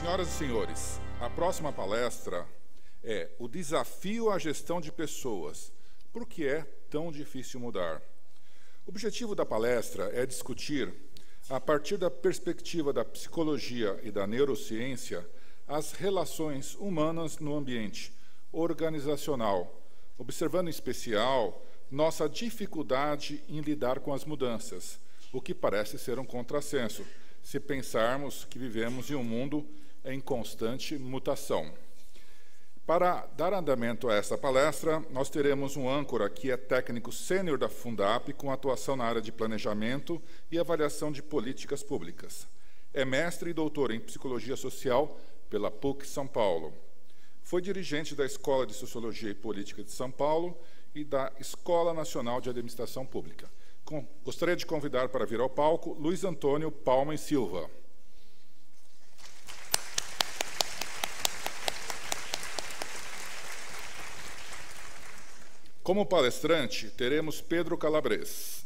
Senhoras e senhores, a próxima palestra é o desafio à gestão de pessoas. Por que é tão difícil mudar? O objetivo da palestra é discutir, a partir da perspectiva da psicologia e da neurociência, as relações humanas no ambiente organizacional, observando em especial nossa dificuldade em lidar com as mudanças, o que parece ser um contrassenso, se pensarmos que vivemos em um mundo em constante mutação. Para dar andamento a esta palestra, nós teremos um âncora que é técnico sênior da Fundap, com atuação na área de planejamento e avaliação de políticas públicas. É mestre e doutor em psicologia social pela PUC São Paulo. Foi dirigente da Escola de Sociologia e Política de São Paulo e da Escola Nacional de Administração Pública. Gostaria de convidar para vir ao palco Luiz Antônio Palma e Silva. Como palestrante, teremos Pedro Calabrez.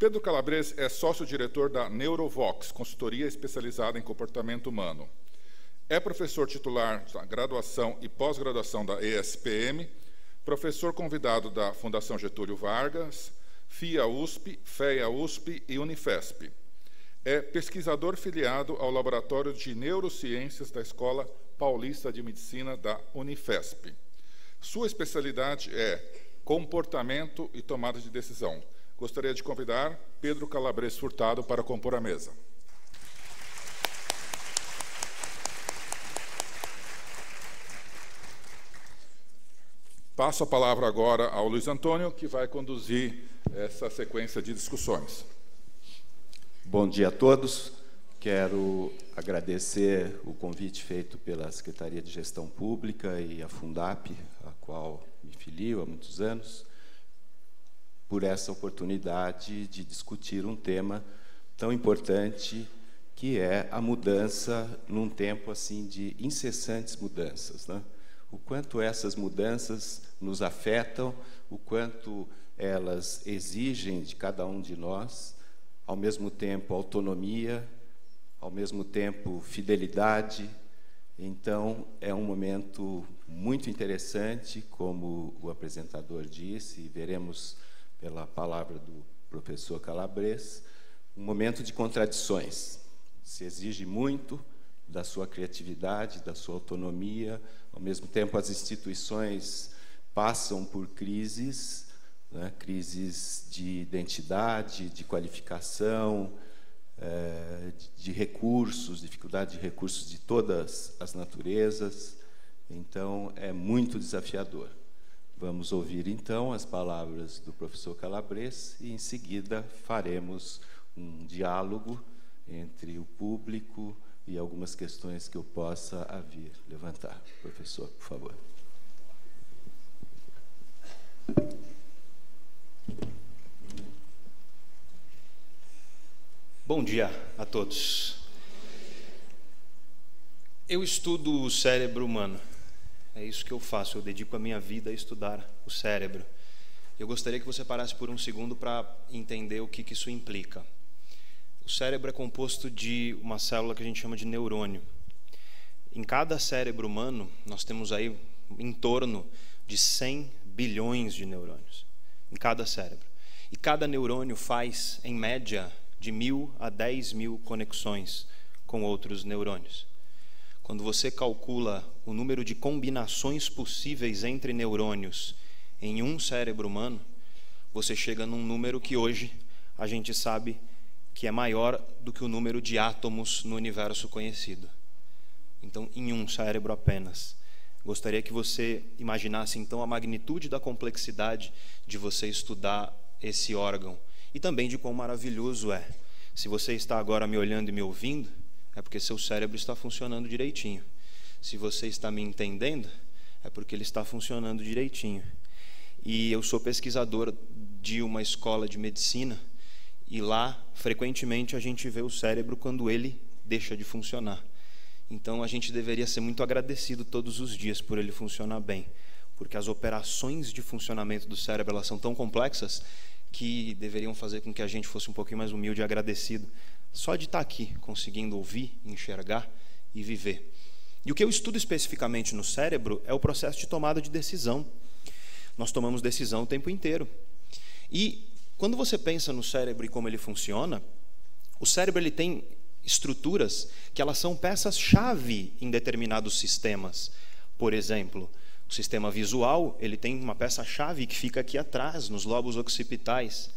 Pedro Calabrez é sócio-diretor da Neurovox, consultoria especializada em comportamento humano. É professor titular da graduação e pós-graduação da ESPM, professor convidado da Fundação Getúlio Vargas, FIA USP, FEA USP e UNIFESP. É pesquisador filiado ao Laboratório de Neurociências da Escola Paulista de Medicina da UNIFESP. Sua especialidade é comportamento e tomada de decisão. Gostaria de convidar Pedro Calabrez Furtado para compor a mesa. Passo a palavra agora ao Luiz Antônio, que vai conduzir essa sequência de discussões. Bom dia a todos. Quero agradecer o convite feito pela Secretaria de Gestão Pública e a Fundap, a qual me filio há muitos anos, por essa oportunidade de discutir um tema tão importante que é a mudança num tempo assim de incessantes mudanças, né? O quanto essas mudanças nos afetam, o quanto elas exigem de cada um de nós, ao mesmo tempo autonomia, ao mesmo tempo fidelidade. Então, é um momento muito interessante, como o apresentador disse, e veremos pela palavra do professor Calabrez, um momento de contradições. Se exige muito da sua criatividade, da sua autonomia, ao mesmo tempo as instituições passam por crises, né, crises de identidade, de qualificação, de recursos, dificuldade de recursos de todas as naturezas. Então, é muito desafiador. Vamos ouvir, então, as palavras do professor Calabrez e, em seguida, faremos um diálogo entre o público e algumas questões que eu possa vir levantar. Professor, por favor. Bom dia a todos. Eu estudo o cérebro humano. É isso que eu faço, eu dedico a minha vida a estudar o cérebro. Eu gostaria que você parasse por um segundo para entender o que isso implica. O cérebro é composto de uma célula que a gente chama de neurônio. Em cada cérebro humano, nós temos aí em torno de 100 bilhões de neurônios. Em cada cérebro. E cada neurônio faz, em média, de 1.000 a 10.000 conexões com outros neurônios. Quando você calcula o número de combinações possíveis entre neurônios em um cérebro humano, você chega num número que hoje a gente sabe que é maior do que o número de átomos no universo conhecido. Então, em um cérebro apenas. Gostaria que você imaginasse, então, a magnitude da complexidade de você estudar esse órgão. E também de quão maravilhoso é. Se você está agora me olhando e me ouvindo, é porque seu cérebro está funcionando direitinho. Se você está me entendendo, é porque ele está funcionando direitinho. E eu sou pesquisador de uma escola de medicina, e lá, frequentemente, a gente vê o cérebro quando ele deixa de funcionar. Então, a gente deveria ser muito agradecido todos os dias por ele funcionar bem, porque as operações de funcionamento do cérebro elas são tão complexas que deveriam fazer com que a gente fosse um pouquinho mais humilde e agradecido. Só de estar aqui, conseguindo ouvir, enxergar e viver. E o que eu estudo especificamente no cérebro é o processo de tomada de decisão. Nós tomamos decisão o tempo inteiro. E quando você pensa no cérebro e como ele funciona, o cérebro ele tem estruturas que elas são peças-chave em determinados sistemas. Por exemplo, o sistema visual, ele tem uma peça-chave que fica aqui atrás, nos lobos occipitais.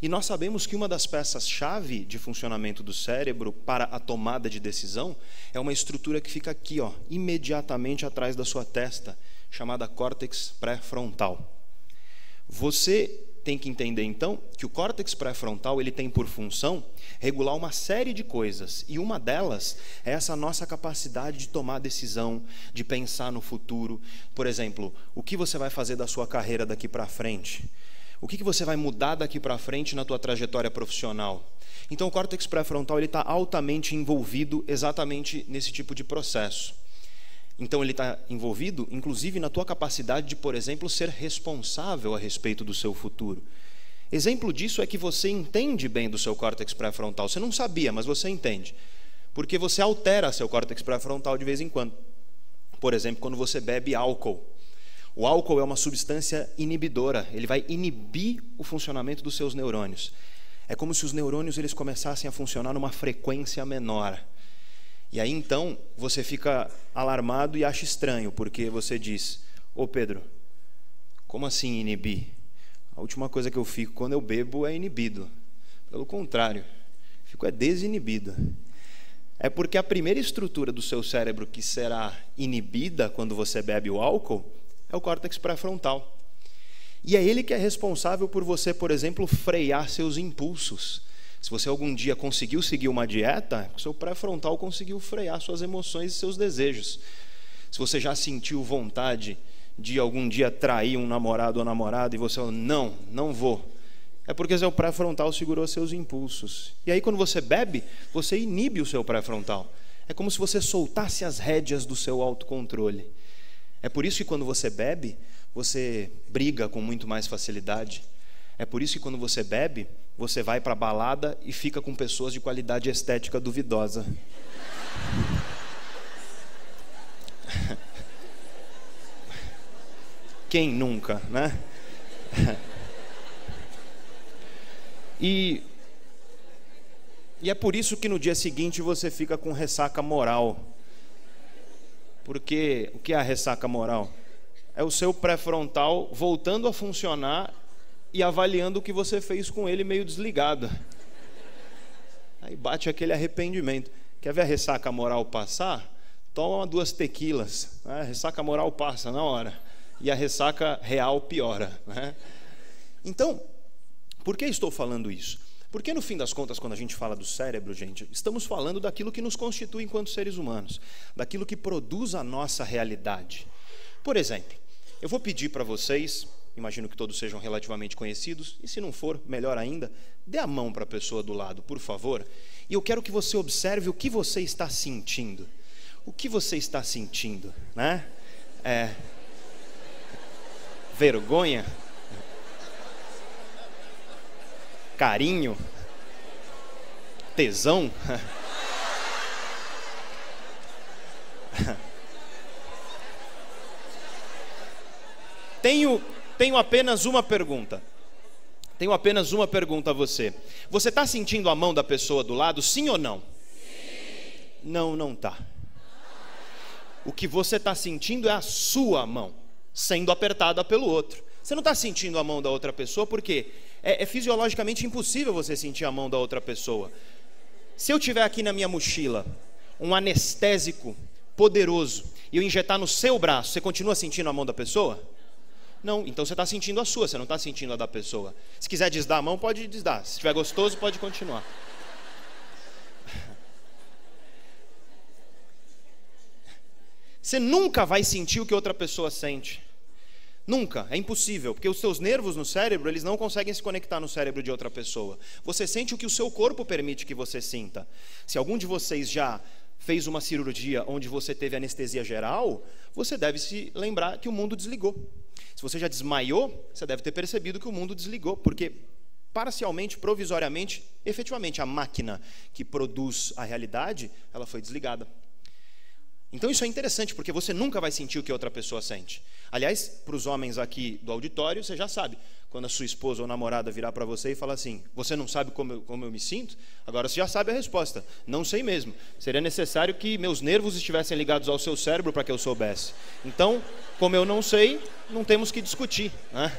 E nós sabemos que uma das peças-chave de funcionamento do cérebro para a tomada de decisão é uma estrutura que fica aqui, ó, imediatamente atrás da sua testa, chamada córtex pré-frontal. Você tem que entender, então, que o córtex pré-frontal ele tem por função regular uma série de coisas, e uma delas é essa nossa capacidade de tomar decisão, de pensar no futuro. Por exemplo, o que você vai fazer da sua carreira daqui para frente? O que você vai mudar daqui para frente na tua trajetória profissional? Então, o córtex pré-frontal ele está altamente envolvido exatamente nesse tipo de processo. Então, ele está envolvido, inclusive, na tua capacidade de, por exemplo, ser responsável a respeito do seu futuro. Exemplo disso é que você entende bem do seu córtex pré-frontal. Você não sabia, mas você entende. Porque você altera seu córtex pré-frontal de vez em quando. Por exemplo, quando você bebe álcool. O álcool é uma substância inibidora. Ele vai inibir o funcionamento dos seus neurônios. É como se os neurônios eles começassem a funcionar numa frequência menor. E aí, então, você fica alarmado e acha estranho, porque você diz, ô Pedro, como assim inibir? A última coisa que eu fico quando eu bebo é inibido. Pelo contrário, fico é desinibido. É porque a primeira estrutura do seu cérebro que será inibida quando você bebe o álcool é o córtex pré-frontal. E é ele que é responsável por você, por exemplo, frear seus impulsos. Se você algum dia conseguiu seguir uma dieta, seu pré-frontal conseguiu frear suas emoções e seus desejos. Se você já sentiu vontade de algum dia trair um namorado ou namorada e você falou, não, não vou, é porque seu pré-frontal segurou seus impulsos. E aí quando você bebe, você inibe o seu pré-frontal. É como se você soltasse as rédeas do seu autocontrole. É por isso que quando você bebe, você briga com muito mais facilidade. É por isso que quando você bebe, você vai para a balada e fica com pessoas de qualidade estética duvidosa. Quem nunca, né? E é por isso que no dia seguinte você fica com ressaca moral. Porque o que é a ressaca moral? É o seu pré-frontal voltando a funcionar e avaliando o que você fez com ele meio desligado. Aí bate aquele arrependimento. Quer ver a ressaca moral passar? Toma 2 tequilas. A ressaca moral passa na hora. E a ressaca real piora. Então, por que estou falando isso? Porque, no fim das contas, quando a gente fala do cérebro, gente, estamos falando daquilo que nos constitui enquanto seres humanos. Daquilo que produz a nossa realidade. Por exemplo, eu vou pedir para vocês... Imagino que todos sejam relativamente conhecidos, e se não for, melhor ainda, dê a mão para a pessoa do lado, por favor, e eu quero que você observe o que você está sentindo. O que você está sentindo, né? Vergonha? Carinho? Tesão? Tenho apenas uma pergunta. Tenho apenas uma pergunta a você. Você está sentindo a mão da pessoa do lado, sim ou não? Sim. Não, não está. O que você está sentindo é a sua mão, sendo apertada pelo outro. Você não está sentindo a mão da outra pessoa porque é fisiologicamente impossível você sentir a mão da outra pessoa. Se eu tiver aqui na minha mochila um anestésico poderoso e eu injetar no seu braço, você continua sentindo a mão da pessoa? Não, então você está sentindo a sua, você não está sentindo a da pessoa. Se quiser desdar a mão, pode desdar. Se estiver gostoso, pode continuar. Você nunca vai sentir o que outra pessoa sente. Nunca, é impossível, porque os seus nervos no cérebro, eles não conseguem se conectar no cérebro de outra pessoa. Você sente o que o seu corpo permite que você sinta. Se algum de vocês já... fez uma cirurgia onde você teve anestesia geral, você deve se lembrar que o mundo desligou. Se você já desmaiou, você deve ter percebido que o mundo desligou, porque parcialmente, provisoriamente, efetivamente, a máquina que produz a realidade, ela foi desligada. Então isso é interessante, porque você nunca vai sentir o que outra pessoa sente. Aliás, para os homens aqui do auditório, você já sabe. Quando a sua esposa ou namorada virar para você e falar assim, você não sabe como eu me sinto? Agora você já sabe a resposta. Não sei mesmo. Seria necessário que meus nervos estivessem ligados ao seu cérebro para que eu soubesse. Então, como eu não sei, não temos que discutir, né?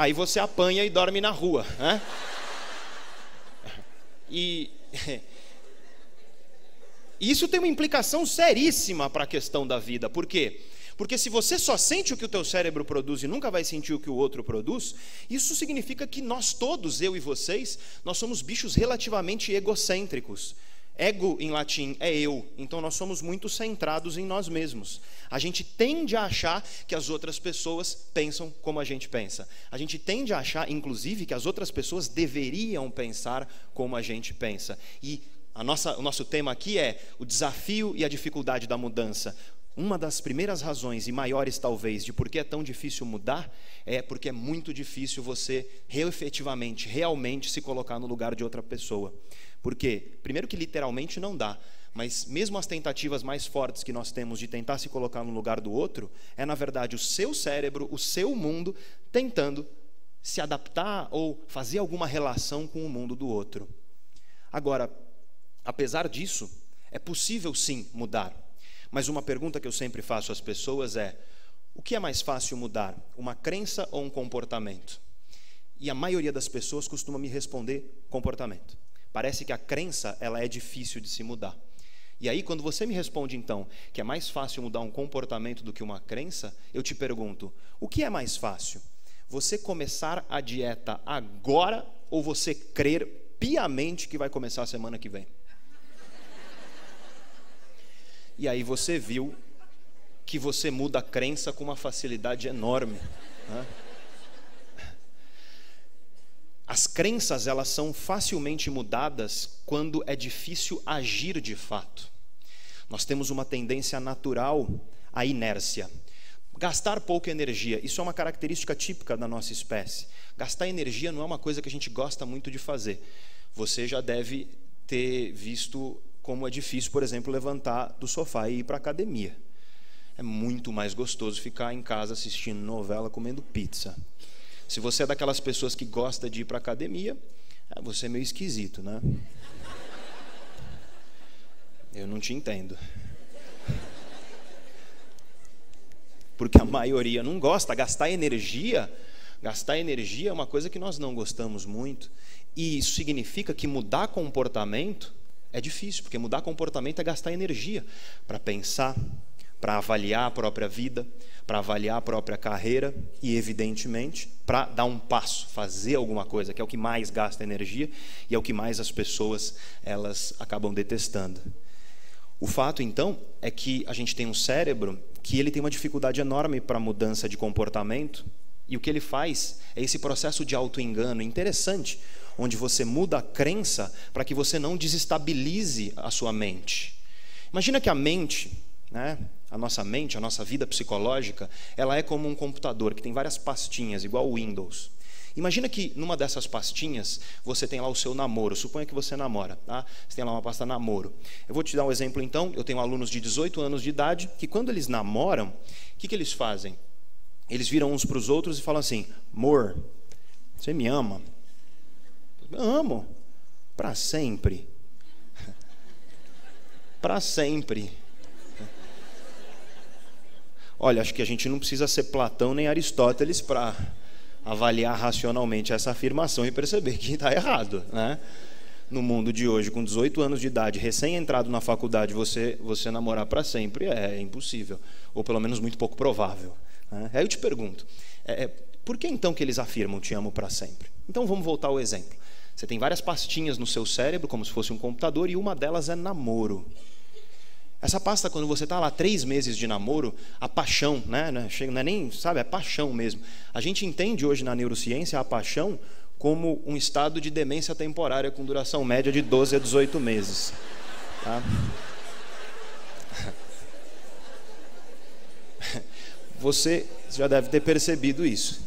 Aí você apanha e dorme na rua, né? E isso tem uma implicação seríssima para a questão da vida. Por quê? Porque se você só sente o que o teu cérebro produz e nunca vai sentir o que o outro produz, isso significa que nós todos, eu e vocês, nós somos bichos relativamente egocêntricos. Ego, em latim, é eu. Então nós somos muito centrados em nós mesmos. A gente tende a achar que as outras pessoas pensam como a gente pensa. A gente tende a achar, inclusive, que as outras pessoas deveriam pensar como a gente pensa. E o nosso tema aqui é o desafio e a dificuldade da mudança. Uma das primeiras razões, e maiores talvez, de por que é tão difícil mudar, é porque é muito difícil você realmente se colocar no lugar de outra pessoa. Por quê? Primeiro que literalmente não dá, mas mesmo as tentativas mais fortes que nós temos de tentar se colocar no lugar do outro, é na verdade o seu cérebro, o seu mundo, tentando se adaptar ou fazer alguma relação com o mundo do outro. Agora, apesar disso, é possível sim mudar. Mas uma pergunta que eu sempre faço às pessoas é: o que é mais fácil mudar, uma crença ou um comportamento? E a maioria das pessoas costuma me responder comportamento. Parece que a crença ela é difícil de se mudar. E aí quando você me responde então que é mais fácil mudar um comportamento do que uma crença, eu te pergunto, o que é mais fácil? Você começar a dieta agora ou você crer piamente que vai começar a semana que vem? E aí você viu que você muda a crença com uma facilidade enorme, né? As crenças, elas são facilmente mudadas quando é difícil agir de fato. Nós temos uma tendência natural à inércia. Gastar pouca energia, isso é uma característica típica da nossa espécie. Gastar energia não é uma coisa que a gente gosta muito de fazer. Você já deve ter visto como é difícil, por exemplo, levantar do sofá e ir para a academia. É muito mais gostoso ficar em casa assistindo novela, comendo pizza. Se você é daquelas pessoas que gosta de ir para a academia, você é meio esquisito, né? Eu não te entendo. Porque a maioria não gosta. Gastar energia é uma coisa que nós não gostamos muito. E isso significa que mudar comportamento é difícil, porque mudar comportamento é gastar energia para pensar, para avaliar a própria vida, para avaliar a própria carreira e, evidentemente, para dar um passo, fazer alguma coisa, que é o que mais gasta energia e é o que mais as pessoas elas acabam detestando. O fato, então, é que a gente tem um cérebro que ele tem uma dificuldade enorme para a mudança de comportamento e o que ele faz é esse processo de auto-engano interessante, onde você muda a crença para que você não desestabilize a sua mente. Imagina que a mente, né, a nossa vida psicológica, ela é como um computador que tem várias pastinhas, igual o Windows. Imagina que numa dessas pastinhas você tem lá o seu namoro. Suponha que você namora, tá? Você tem lá uma pasta namoro. Eu vou te dar um exemplo então. Eu tenho alunos de 18 anos de idade que quando eles namoram, o que eles fazem? Eles viram uns para os outros e falam assim: amor, você me ama? Amo. Para sempre. Para sempre. Olha, acho que a gente não precisa ser Platão nem Aristóteles para avaliar racionalmente essa afirmação e perceber que está errado, né? No mundo de hoje, com 18 anos de idade, recém-entrado na faculdade, você namorar para sempre é impossível, ou pelo menos muito pouco provável, né? Aí eu te pergunto, por que então que eles afirmam te amo para sempre? Então vamos voltar ao exemplo. Você tem várias pastinhas no seu cérebro, como se fosse um computador, e uma delas é namoro. Essa pasta, quando você está lá 3 meses de namoro, a paixão, né? Não é nem, sabe, é paixão mesmo. A gente entende hoje na neurociência a paixão como um estado de demência temporária com duração média de 12 a 18 meses. Tá? Você já deve ter percebido isso.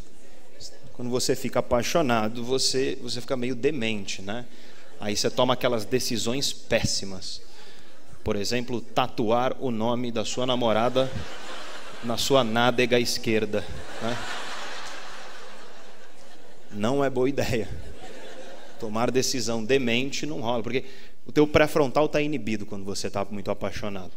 Quando você fica apaixonado, você fica meio demente, né? Aí você toma aquelas decisões péssimas. Por exemplo, tatuar o nome da sua namorada na sua nádega esquerda, né? Não é boa ideia. Tomar decisão demente não rola, porque o teu pré-frontal está inibido quando você está muito apaixonado.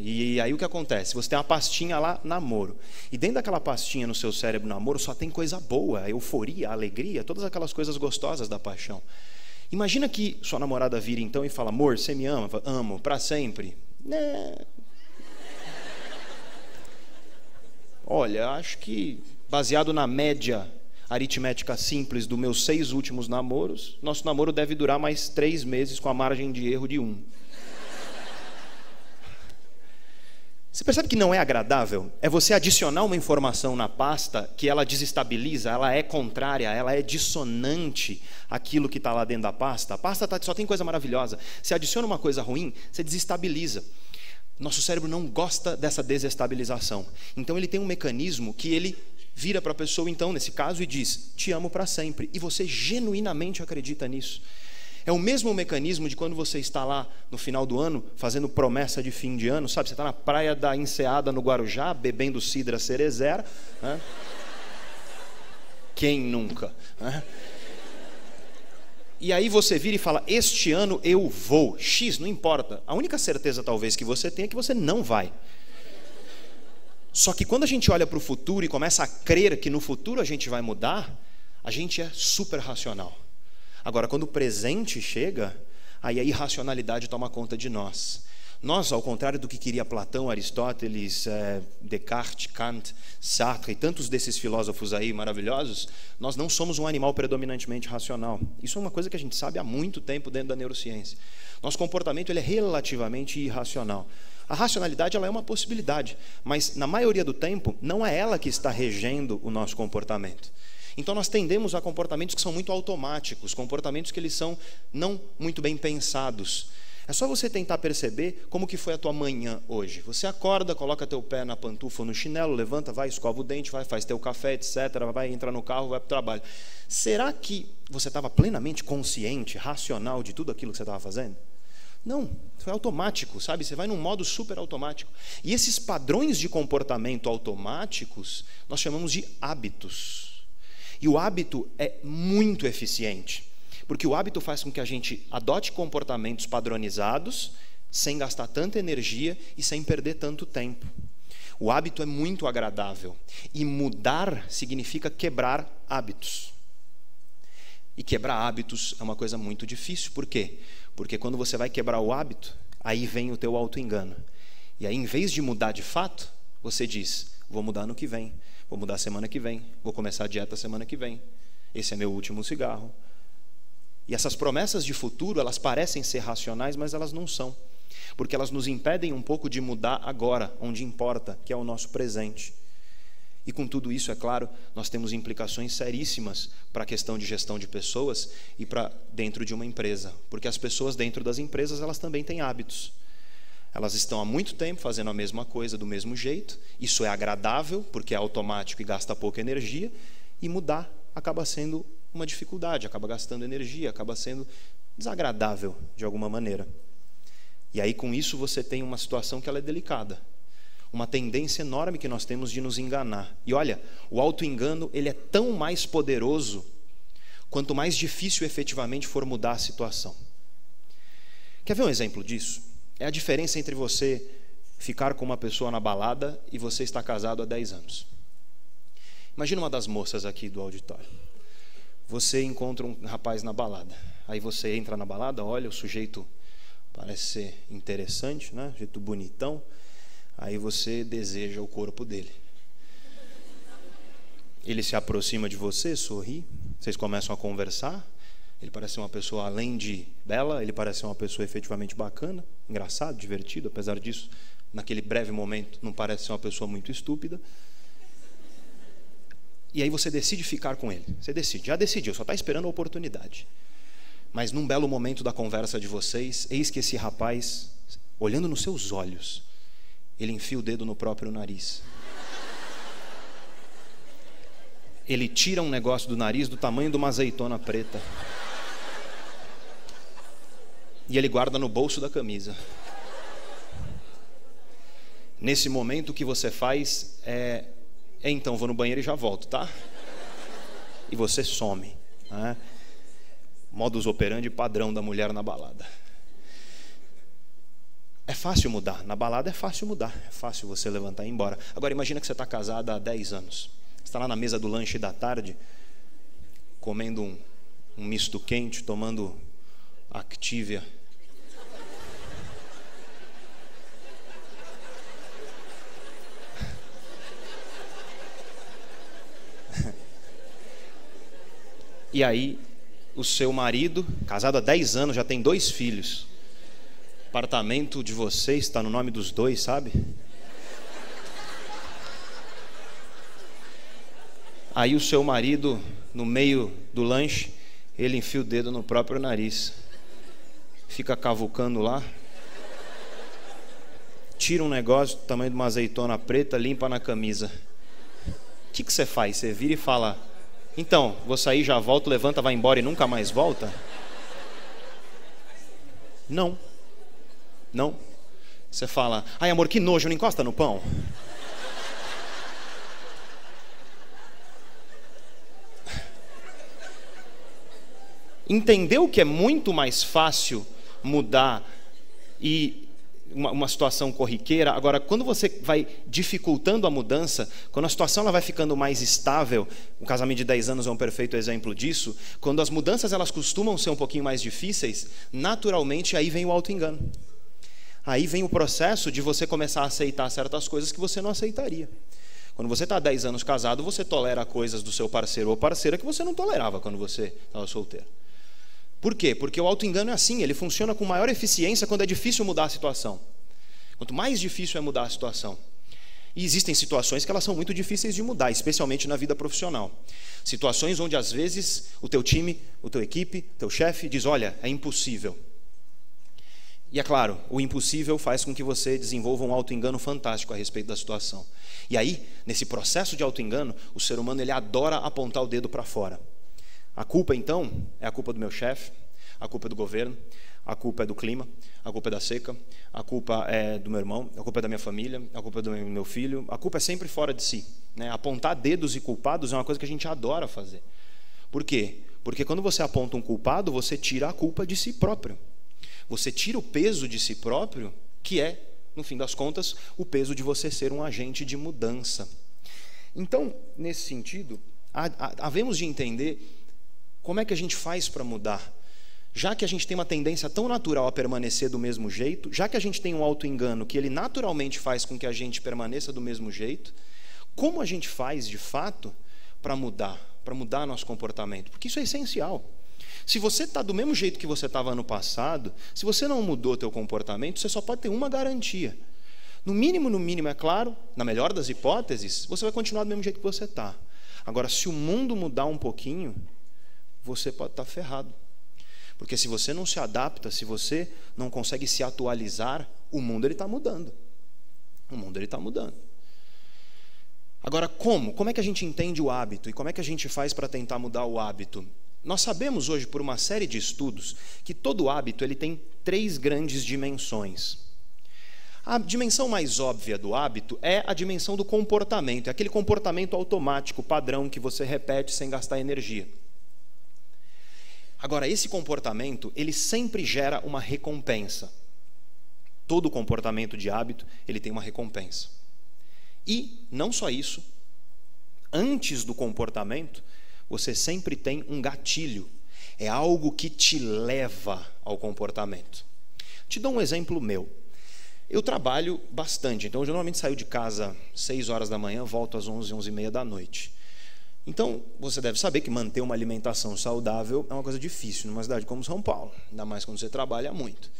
E aí o que acontece? Você tem uma pastinha lá, namoro. E dentro daquela pastinha no seu cérebro, namoro, só tem coisa boa, a euforia, a alegria, todas aquelas coisas gostosas da paixão. Imagina que sua namorada vira então e fala: amor, você me ama? Fala: amo, pra sempre. Né? Olha, acho que baseado na média aritmética simples dos meus 6 últimos namoros, nosso namoro deve durar mais 3 meses com a margem de erro de 1. Você percebe que não é agradável? É você adicionar uma informação na pasta que ela desestabiliza, ela é contrária, ela é dissonante àquilo que está lá dentro da pasta. A pasta só tem coisa maravilhosa. Você adiciona uma coisa ruim, você desestabiliza. Nosso cérebro não gosta dessa desestabilização. Então ele tem um mecanismo que ele vira para a pessoa, então, nesse caso, e diz: te amo para sempre. E você genuinamente acredita nisso. É o mesmo mecanismo de quando você está lá no final do ano, fazendo promessa de fim de ano, sabe? Você está na praia da Enseada, no Guarujá, bebendo cidra cerezera, né? Quem nunca? Né? E aí você vira e fala: este ano eu vou, X, não importa. A única certeza talvez que você tenha é que você não vai. Só que quando a gente olha para o futuro e começa a crer que no futuro a gente vai mudar, a gente é super racional. Agora, quando o presente chega, aí a irracionalidade toma conta de nós. Nós, ao contrário do que queria Platão, Aristóteles, Descartes, Kant, Sartre e tantos desses filósofos aí maravilhosos, nós não somos um animal predominantemente racional. Isso é uma coisa que a gente sabe há muito tempo dentro da neurociência. Nosso comportamento ele é relativamente irracional. A racionalidade ela é uma possibilidade, mas na maioria do tempo não é ela que está regendo o nosso comportamento. Então nós tendemos a comportamentos que são muito automáticos, comportamentos que eles são não muito bem pensados. É só você tentar perceber como que foi a tua manhã hoje. Você acorda, coloca teu pé na pantufa ou no chinelo, levanta, vai, escova o dente, vai, faz teu café, etc, vai, entra no carro, vai para o trabalho. Será que você estava plenamente consciente, racional de tudo aquilo que você estava fazendo? Não, foi automático, sabe? Você vai num modo super automático. E esses padrões de comportamento automáticos nós chamamos de hábitos. E o hábito é muito eficiente, porque o hábito faz com que a gente adote comportamentos padronizados, sem gastar tanta energia e sem perder tanto tempo. O hábito é muito agradável, e mudar significa quebrar hábitos. E quebrar hábitos é uma coisa muito difícil, por quê? Porque quando você vai quebrar o hábito, aí vem o teu autoengano. E aí, em vez de mudar de fato, você diz: vou mudar no que vem. Vou mudar semana que vem, vou começar a dieta semana que vem, esse é meu último cigarro. E essas promessas de futuro, elas parecem ser racionais, mas elas não são, porque elas nos impedem um pouco de mudar agora, onde importa, que é o nosso presente. E com tudo isso, é claro, nós temos implicações seríssimas para a questão de gestão de pessoas e para dentro de uma empresa, porque as pessoas dentro das empresas, elas também têm hábitos. Elas estão há muito tempo fazendo a mesma coisa do mesmo jeito, isso é agradável, porque é automático e gasta pouca energia, e mudar acaba sendo uma dificuldade, acaba gastando energia, acaba sendo desagradável de alguma maneira. E aí com isso você tem uma situação que ela é delicada, uma tendência enorme que nós temos de nos enganar. E olha, o autoengano ele é tão mais poderoso quanto mais difícil efetivamente for mudar a situação. Quer ver um exemplo disso? É a diferença entre você ficar com uma pessoa na balada e você estar casado há 10 anos. Imagina uma das moças aqui do auditório. Você encontra um rapaz na balada. Aí você entra na balada, olha, o sujeito parece ser interessante, né? Um sujeito bonitão. Aí você deseja o corpo dele. Ele se aproxima de você, sorri. Vocês começam a conversar. Ele parece uma pessoa, além de bela, ele parece uma pessoa efetivamente bacana, engraçado, divertido, apesar disso, naquele breve momento, não parece ser uma pessoa muito estúpida. E aí você decide ficar com ele. Você decide, já decidiu, só está esperando a oportunidade. Mas num belo momento da conversa de vocês, eis que esse rapaz, olhando nos seus olhos, ele enfia o dedo no próprio nariz. ele tira um negócio do nariz do tamanho de uma azeitona preta. E ele guarda no bolso da camisa. Nesse momento o que você faz é... então, vou no banheiro e já volto, tá? E você some. Né? Modus operandi padrão da mulher na balada. É fácil mudar. Na balada é fácil mudar. É fácil você levantar e ir embora. Agora, imagina que você está casada há 10 anos. Você está lá na mesa do lanche da tarde, comendo um misto quente, tomando Activia. E aí, o seu marido, casado há 10 anos, já tem 2 filhos. O apartamento de vocês está no nome dos 2, sabe? Aí o seu marido, no meio do lanche, ele enfia o dedo no próprio nariz. Fica cavucando lá. Tira um negócio do tamanho de uma azeitona preta, limpa na camisa. O que você faz? Você vira e fala... então, vou sair, já volto, levanta, vai embora e nunca mais volta? Não. Não. Você fala, ai amor, que nojo, não encosta no pão. Entendeu que é muito mais fácil mudar e... uma situação corriqueira. Agora, quando você vai dificultando a mudança, quando a situação ela vai ficando mais estável, o casamento de 10 anos é um perfeito exemplo disso, quando as mudanças elas costumam ser um pouquinho mais difíceis, naturalmente aí vem o auto-engano. Aí vem o processo de você começar a aceitar certas coisas que você não aceitaria. Quando você está há 10 anos casado, você tolera coisas do seu parceiro ou parceira que você não tolerava quando você estava solteiro. Por quê? Porque o auto-engano é assim, ele funciona com maior eficiência quando é difícil mudar a situação. Quanto mais difícil é mudar a situação. E existem situações que elas são muito difíceis de mudar, especialmente na vida profissional. Situações onde, às vezes, o teu time, o teu equipe, o teu chefe diz, olha, é impossível. E, é claro, o impossível faz com que você desenvolva um auto-engano fantástico a respeito da situação. E aí, nesse processo de auto-engano, o ser humano ele adora apontar o dedo para fora. A culpa, então, é a culpa do meu chefe, a culpa é do governo, a culpa é do clima, a culpa é da seca, a culpa é do meu irmão, a culpa é da minha família, a culpa é do meu filho, a culpa é sempre fora de si. Né? Apontar dedos e culpados é uma coisa que a gente adora fazer. Por quê? Porque quando você aponta um culpado, você tira a culpa de si próprio. Você tira o peso de si próprio, que é, no fim das contas, o peso de você ser um agente de mudança. Então, nesse sentido, havemos de entender... como é que a gente faz para mudar? Já que a gente tem uma tendência tão natural a permanecer do mesmo jeito, já que a gente tem um auto-engano que ele naturalmente faz com que a gente permaneça do mesmo jeito, como a gente faz, de fato, para mudar nosso comportamento? Porque isso é essencial. Se você está do mesmo jeito que você estava ano passado, se você não mudou teu comportamento, você só pode ter uma garantia. No mínimo, é claro, na melhor das hipóteses, você vai continuar do mesmo jeito que você está. Agora, se o mundo mudar um pouquinho... você pode estar ferrado. Porque se você não se adapta, se você não consegue se atualizar, o mundo ele está mudando. O mundo ele está mudando. Agora, como? Como é que a gente entende o hábito? E como é que a gente faz para tentar mudar o hábito? Nós sabemos hoje, por uma série de estudos, que todo hábito ele tem 3 grandes dimensões. A dimensão mais óbvia do hábito é a dimensão do comportamento. É aquele comportamento automático, padrão, que você repete sem gastar energia. Agora, esse comportamento, ele sempre gera uma recompensa. Todo comportamento de hábito, ele tem uma recompensa. E, não só isso, antes do comportamento, você sempre tem um gatilho. É algo que te leva ao comportamento. Te dou um exemplo meu. Eu trabalho bastante, então eu normalmente saio de casa às 6 horas da manhã, volto às 11, 11 e meia da noite. Então, você deve saber que manter uma alimentação saudável é uma coisa difícil numa cidade como São Paulo, ainda mais quando você trabalha muito.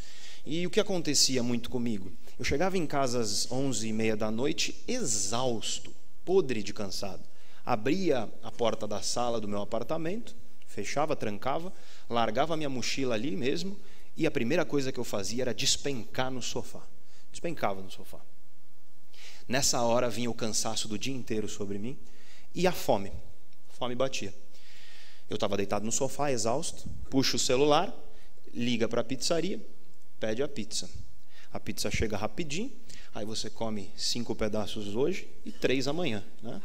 E o que acontecia muito comigo? Eu chegava em casa às 11h30 da noite, exausto, podre de cansado. Abria a porta da sala do meu apartamento, fechava, trancava, largava minha mochila ali mesmo, e a primeira coisa que eu fazia era despencar no sofá. Despencava no sofá. Nessa hora vinha o cansaço do dia inteiro sobre mim e a fome. fome batia. Eu estava deitado no sofá, exausto, puxo o celular, liga para a pizzaria, pede a pizza. A pizza chega rapidinho, aí você come 5 pedaços hoje e 3 amanhã, né?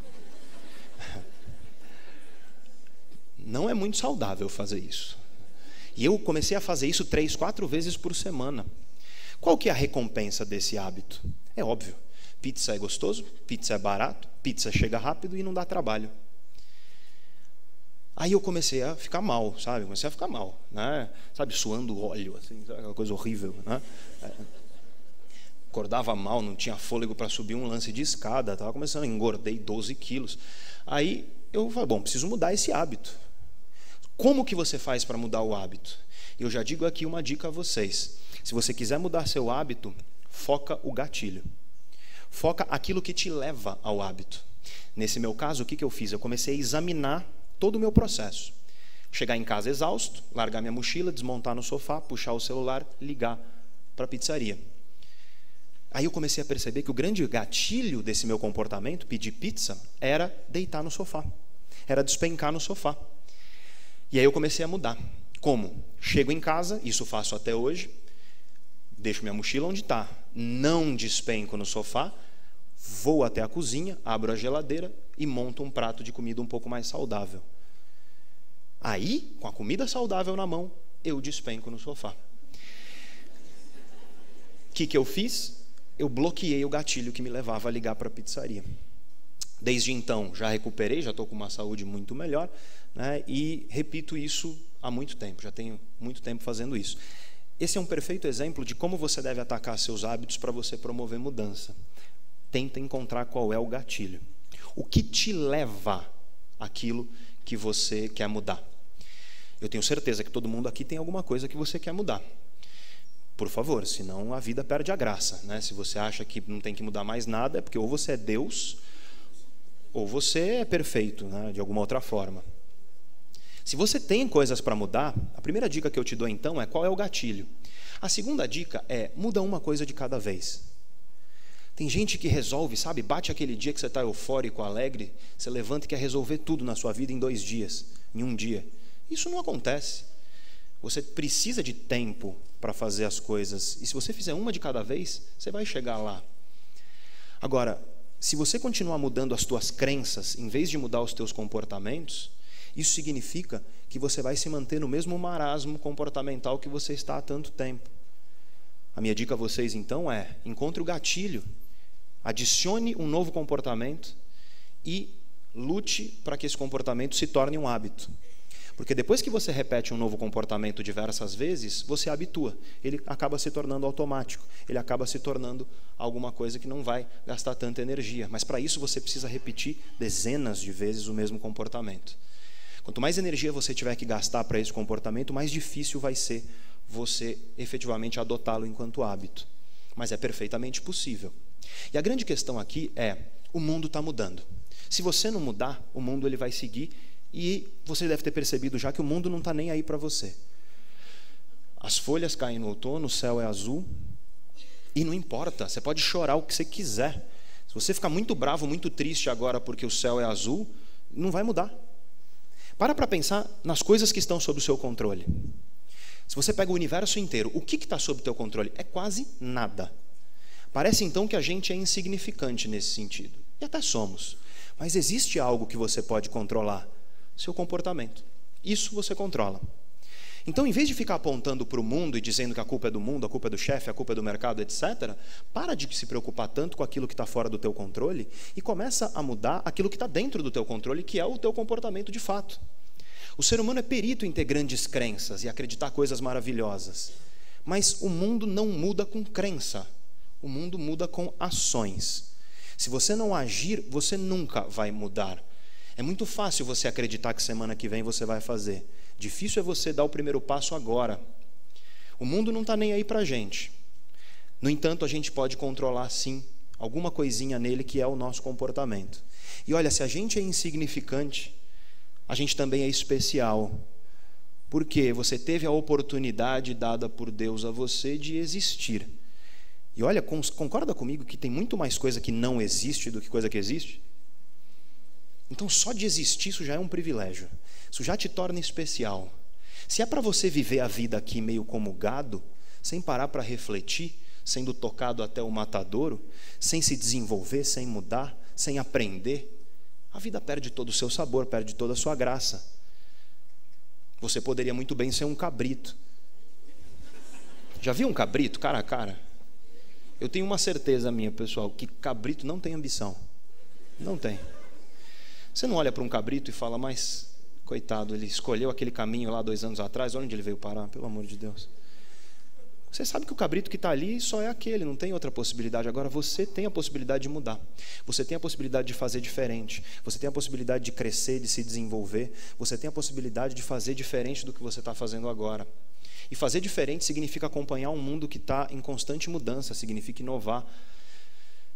Não é muito saudável fazer isso. E eu comecei a fazer isso 3, 4 vezes por semana. Qual que é a recompensa desse hábito? É óbvio. Pizza é gostoso, pizza é barato, pizza chega rápido e não dá trabalho. Aí eu comecei a ficar mal, sabe? Comecei a ficar mal, né? Sabe, suando óleo, assim, sabe? Aquela coisa horrível, né? Acordava mal, não tinha fôlego para subir um lance de escada, estava começando, engordei 12 quilos. Aí eu falei, bom, preciso mudar esse hábito. Como que você faz para mudar o hábito? Eu já digo aqui uma dica a vocês. Se você quiser mudar seu hábito, foca o gatilho. Foca aquilo que te leva ao hábito. Nesse meu caso, o que eu fiz? Eu comecei a examinar todo o meu processo. Chegar em casa exausto, largar minha mochila, desmontar no sofá, puxar o celular, ligar para a pizzaria. Aí eu comecei a perceber que o grande gatilho desse meu comportamento, pedir pizza, era deitar no sofá, era despencar no sofá. E aí eu comecei a mudar. Como? Chego em casa, isso faço até hoje, deixo minha mochila onde está, não despenco no sofá, vou até a cozinha, abro a geladeira e monto um prato de comida um pouco mais saudável. Aí, com a comida saudável na mão, eu despenco no sofá. O que eu fiz? Eu bloqueei o gatilho que me levava a ligar para a pizzaria. Desde então, já recuperei, já estou com uma saúde muito melhor, né? E repito isso há muito tempo, já tenho muito tempo fazendo isso. Esse é um perfeito exemplo de como você deve atacar seus hábitos para você promover mudança. Tenta encontrar qual é o gatilho. O que te leva àquilo que você quer mudar? Eu tenho certeza que todo mundo aqui tem alguma coisa que você quer mudar. Por favor, senão a vida perde a graça, né? Se você acha que não tem que mudar mais nada, é porque ou você é Deus, ou você é perfeito, né? De alguma outra forma. Se você tem coisas para mudar, a primeira dica que eu te dou então é qual é o gatilho. A segunda dica é, muda uma coisa de cada vez. Tem gente que resolve, sabe, bate aquele dia que você está eufórico, alegre, você levanta e quer resolver tudo na sua vida em 2 dias, em um dia. Isso não acontece. Você precisa de tempo para fazer as coisas. E se você fizer uma de cada vez, você vai chegar lá. Agora, se você continuar mudando as suas crenças, em vez de mudar os seus comportamentos, isso significa que você vai se manter no mesmo marasmo comportamental que você está há tanto tempo. A minha dica a vocês, então, é encontre o gatilho, adicione um novo comportamento e lute para que esse comportamento se torne um hábito. Porque depois que você repete um novo comportamento diversas vezes, você habitua. Ele acaba se tornando automático. Ele acaba se tornando alguma coisa que não vai gastar tanta energia. Mas para isso você precisa repetir dezenas de vezes o mesmo comportamento. Quanto mais energia você tiver que gastar para esse comportamento, mais difícil vai ser você efetivamente adotá-lo enquanto hábito. Mas é perfeitamente possível. E a grande questão aqui é, o mundo está mudando. Se você não mudar, o mundo ele vai seguir. E você deve ter percebido já que o mundo não está nem aí para você. As folhas caem no outono, o céu é azul. E não importa, você pode chorar o que você quiser. Se você ficar muito bravo, muito triste agora porque o céu é azul, não vai mudar. Para pensar nas coisas que estão sob o seu controle. Se você pega o universo inteiro, o que está sob o teu controle? É quase nada. Parece então que a gente é insignificante nesse sentido. E até somos. Mas existe algo que você pode controlar. Seu comportamento. Isso você controla. Então, em vez de ficar apontando para o mundo e dizendo que a culpa é do mundo, a culpa é do chefe, a culpa é do mercado, etc., para de se preocupar tanto com aquilo que está fora do teu controle e começa a mudar aquilo que está dentro do teu controle, que é o teu comportamento de fato. O ser humano é perito em ter grandes crenças e acreditar coisas maravilhosas. Mas o mundo não muda com crença. O mundo muda com ações. Se você não agir, você nunca vai mudar. É muito fácil você acreditar que semana que vem você vai fazer. Difícil é você dar o primeiro passo agora. O mundo não está nem aí para a gente. No entanto, a gente pode controlar, sim, alguma coisinha nele que é o nosso comportamento. E olha, se a gente é insignificante, a gente também é especial. Porque você teve a oportunidade dada por Deus a você de existir. E olha, concorda comigo que tem muito mais coisa que não existe do que coisa que existe? Então, só de existir, isso já é um privilégio. Isso já te torna especial. Se é para você viver a vida aqui meio como gado, sem parar para refletir, sendo tocado até o matadouro, sem se desenvolver, sem mudar, sem aprender, a vida perde todo o seu sabor, perde toda a sua graça. Você poderia muito bem ser um cabrito. Já viu um cabrito cara a cara? Eu tenho uma certeza minha, pessoal, que cabrito não tem ambição. Não tem. Você não olha para um cabrito e fala, mas, coitado, ele escolheu aquele caminho lá 2 anos atrás, olha onde ele veio parar, pelo amor de Deus. Você sabe que o cabrito que está ali só é aquele, não tem outra possibilidade. Agora, você tem a possibilidade de mudar. Você tem a possibilidade de fazer diferente. Você tem a possibilidade de crescer, de se desenvolver. Você tem a possibilidade de fazer diferente do que você está fazendo agora. E fazer diferente significa acompanhar um mundo que está em constante mudança, significa inovar.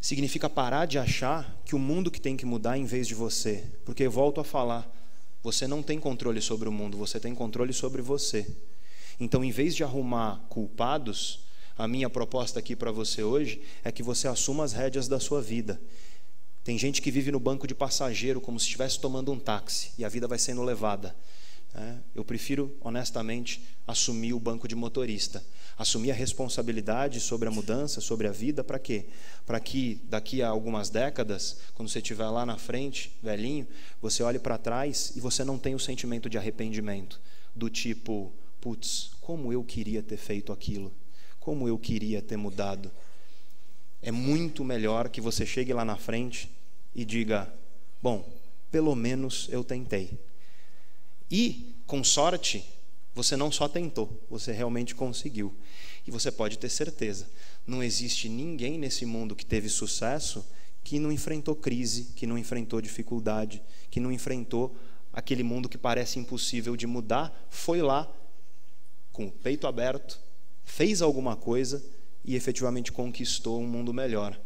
Significa parar de achar que o mundo que tem que mudar em vez de você. Porque, volto a falar, você não tem controle sobre o mundo, você tem controle sobre você. Então, em vez de arrumar culpados, a minha proposta aqui para você hoje é que você assuma as rédeas da sua vida. Tem gente que vive no banco de passageiro como se estivesse tomando um táxi e a vida vai sendo levada. Eu prefiro, honestamente, assumir o banco de motorista. Assumir a responsabilidade sobre a mudança, sobre a vida, para quê? Para que daqui a algumas décadas, quando você estiver lá na frente, velhinho, você olhe para trás e você não tenha o sentimento de arrependimento, do tipo, putz, como eu queria ter feito aquilo, como eu queria ter mudado. É muito melhor que você chegue lá na frente e diga, bom, pelo menos eu tentei. E, com sorte, você não só tentou, você realmente conseguiu. E você pode ter certeza, não existe ninguém nesse mundo que teve sucesso que não enfrentou crise, que não enfrentou dificuldade, que não enfrentou aquele mundo que parece impossível de mudar, foi lá, com o peito aberto, fez alguma coisa e efetivamente conquistou um mundo melhor.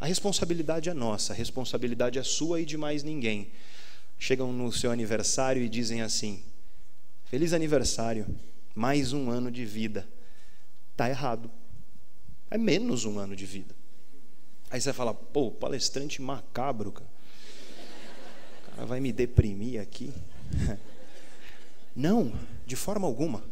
A responsabilidade é nossa, a responsabilidade é sua e de mais ninguém. Chegam no seu aniversário e dizem assim, feliz aniversário, mais 1 ano de vida. Tá errado. É menos 1 ano de vida. Aí você fala, pô, palestrante macabro, cara. O cara vai me deprimir aqui. Não, de forma alguma.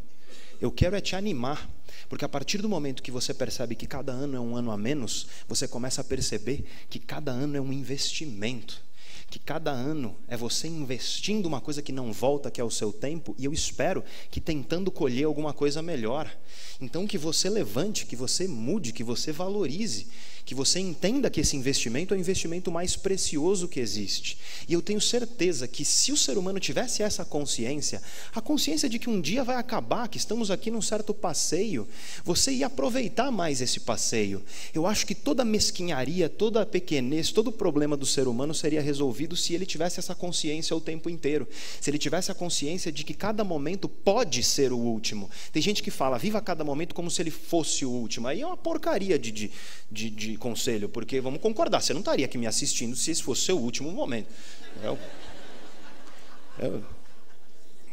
Eu quero é te animar, porque a partir do momento que você percebe que cada ano é um ano a menos, você começa a perceber que cada ano é um investimento, que cada ano é você investindo uma coisa que não volta, que é o seu tempo, e eu espero que tentando colher alguma coisa melhor. Então que você levante, que você mude, que você valorize, que você entenda que esse investimento é o investimento mais precioso que existe. E eu tenho certeza que se o ser humano tivesse essa consciência, a consciência de que um dia vai acabar, que estamos aqui num certo passeio, você ia aproveitar mais esse passeio. Eu acho que toda mesquinharia, toda pequenez, todo problema do ser humano seria resolvido se ele tivesse essa consciência o tempo inteiro. Se ele tivesse a consciência de que cada momento pode ser o último. Tem gente que fala, viva cada momento como se ele fosse o último. Aí é uma porcaria de conselho, porque vamos concordar, você não estaria aqui me assistindo se esse fosse o seu último momento.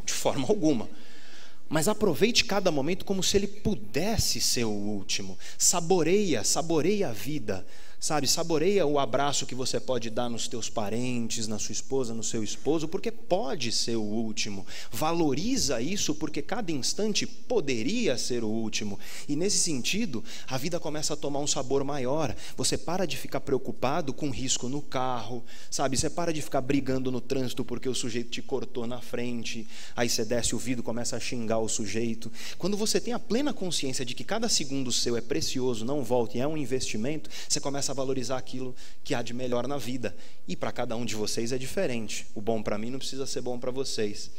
De forma alguma. Mas aproveite cada momento como se ele pudesse ser o último. Saboreia, saboreia a vida, sabe? Saboreia o abraço que você pode dar nos teus parentes, na sua esposa, no seu esposo, porque pode ser o último. Valoriza isso, porque cada instante poderia ser o último. E nesse sentido, a vida começa a tomar um sabor maior. Você para de ficar preocupado com risco no carro, sabe? Você para de ficar brigando no trânsito porque o sujeito te cortou na frente. Aí você desce o vidro, começa a xingar o sujeito. Quando você tem a plena consciência de que cada segundo seu é precioso, não volta e é um investimento, você começa a valorizar aquilo que há de melhor na vida. E para cada um de vocês é diferente. O bom para mim não precisa ser bom para vocês.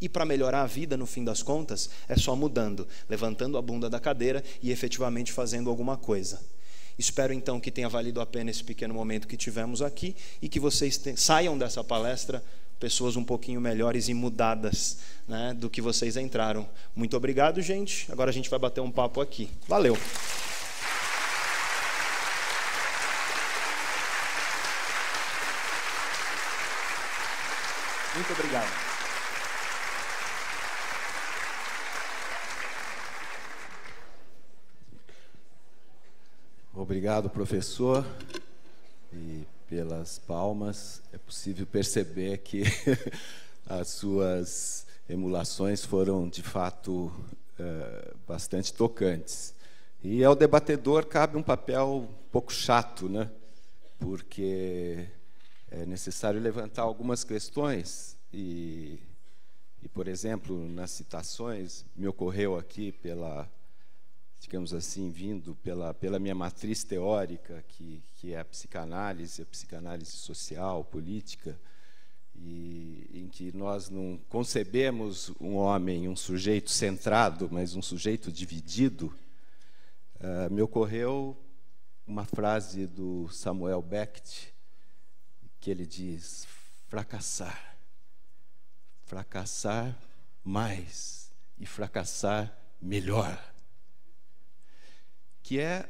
E para melhorar a vida, no fim das contas, é só mudando, levantando a bunda da cadeira e efetivamente fazendo alguma coisa. Espero então que tenha valido a pena esse pequeno momento que tivemos aqui e que vocês saiam dessa palestra pessoas um pouquinho melhores e mudadas, né, do que vocês entraram. Muito obrigado, gente. Agora a gente vai bater um papo aqui. Valeu! Muito obrigado. Obrigado, professor. E pelas palmas, é possível perceber que as suas emulações foram, de fato, bastante tocantes. E ao debatedor cabe um papel um pouco chato, né? Porque é necessário levantar algumas questões e, por exemplo, nas citações, me ocorreu aqui pela, digamos assim, vindo pela minha matriz teórica, que é a psicanálise social, política, e em que nós não concebemos um homem, um sujeito centrado, mas um sujeito dividido, me ocorreu uma frase do Samuel Beckett, que ele diz: fracassar, fracassar mais e fracassar melhor, que é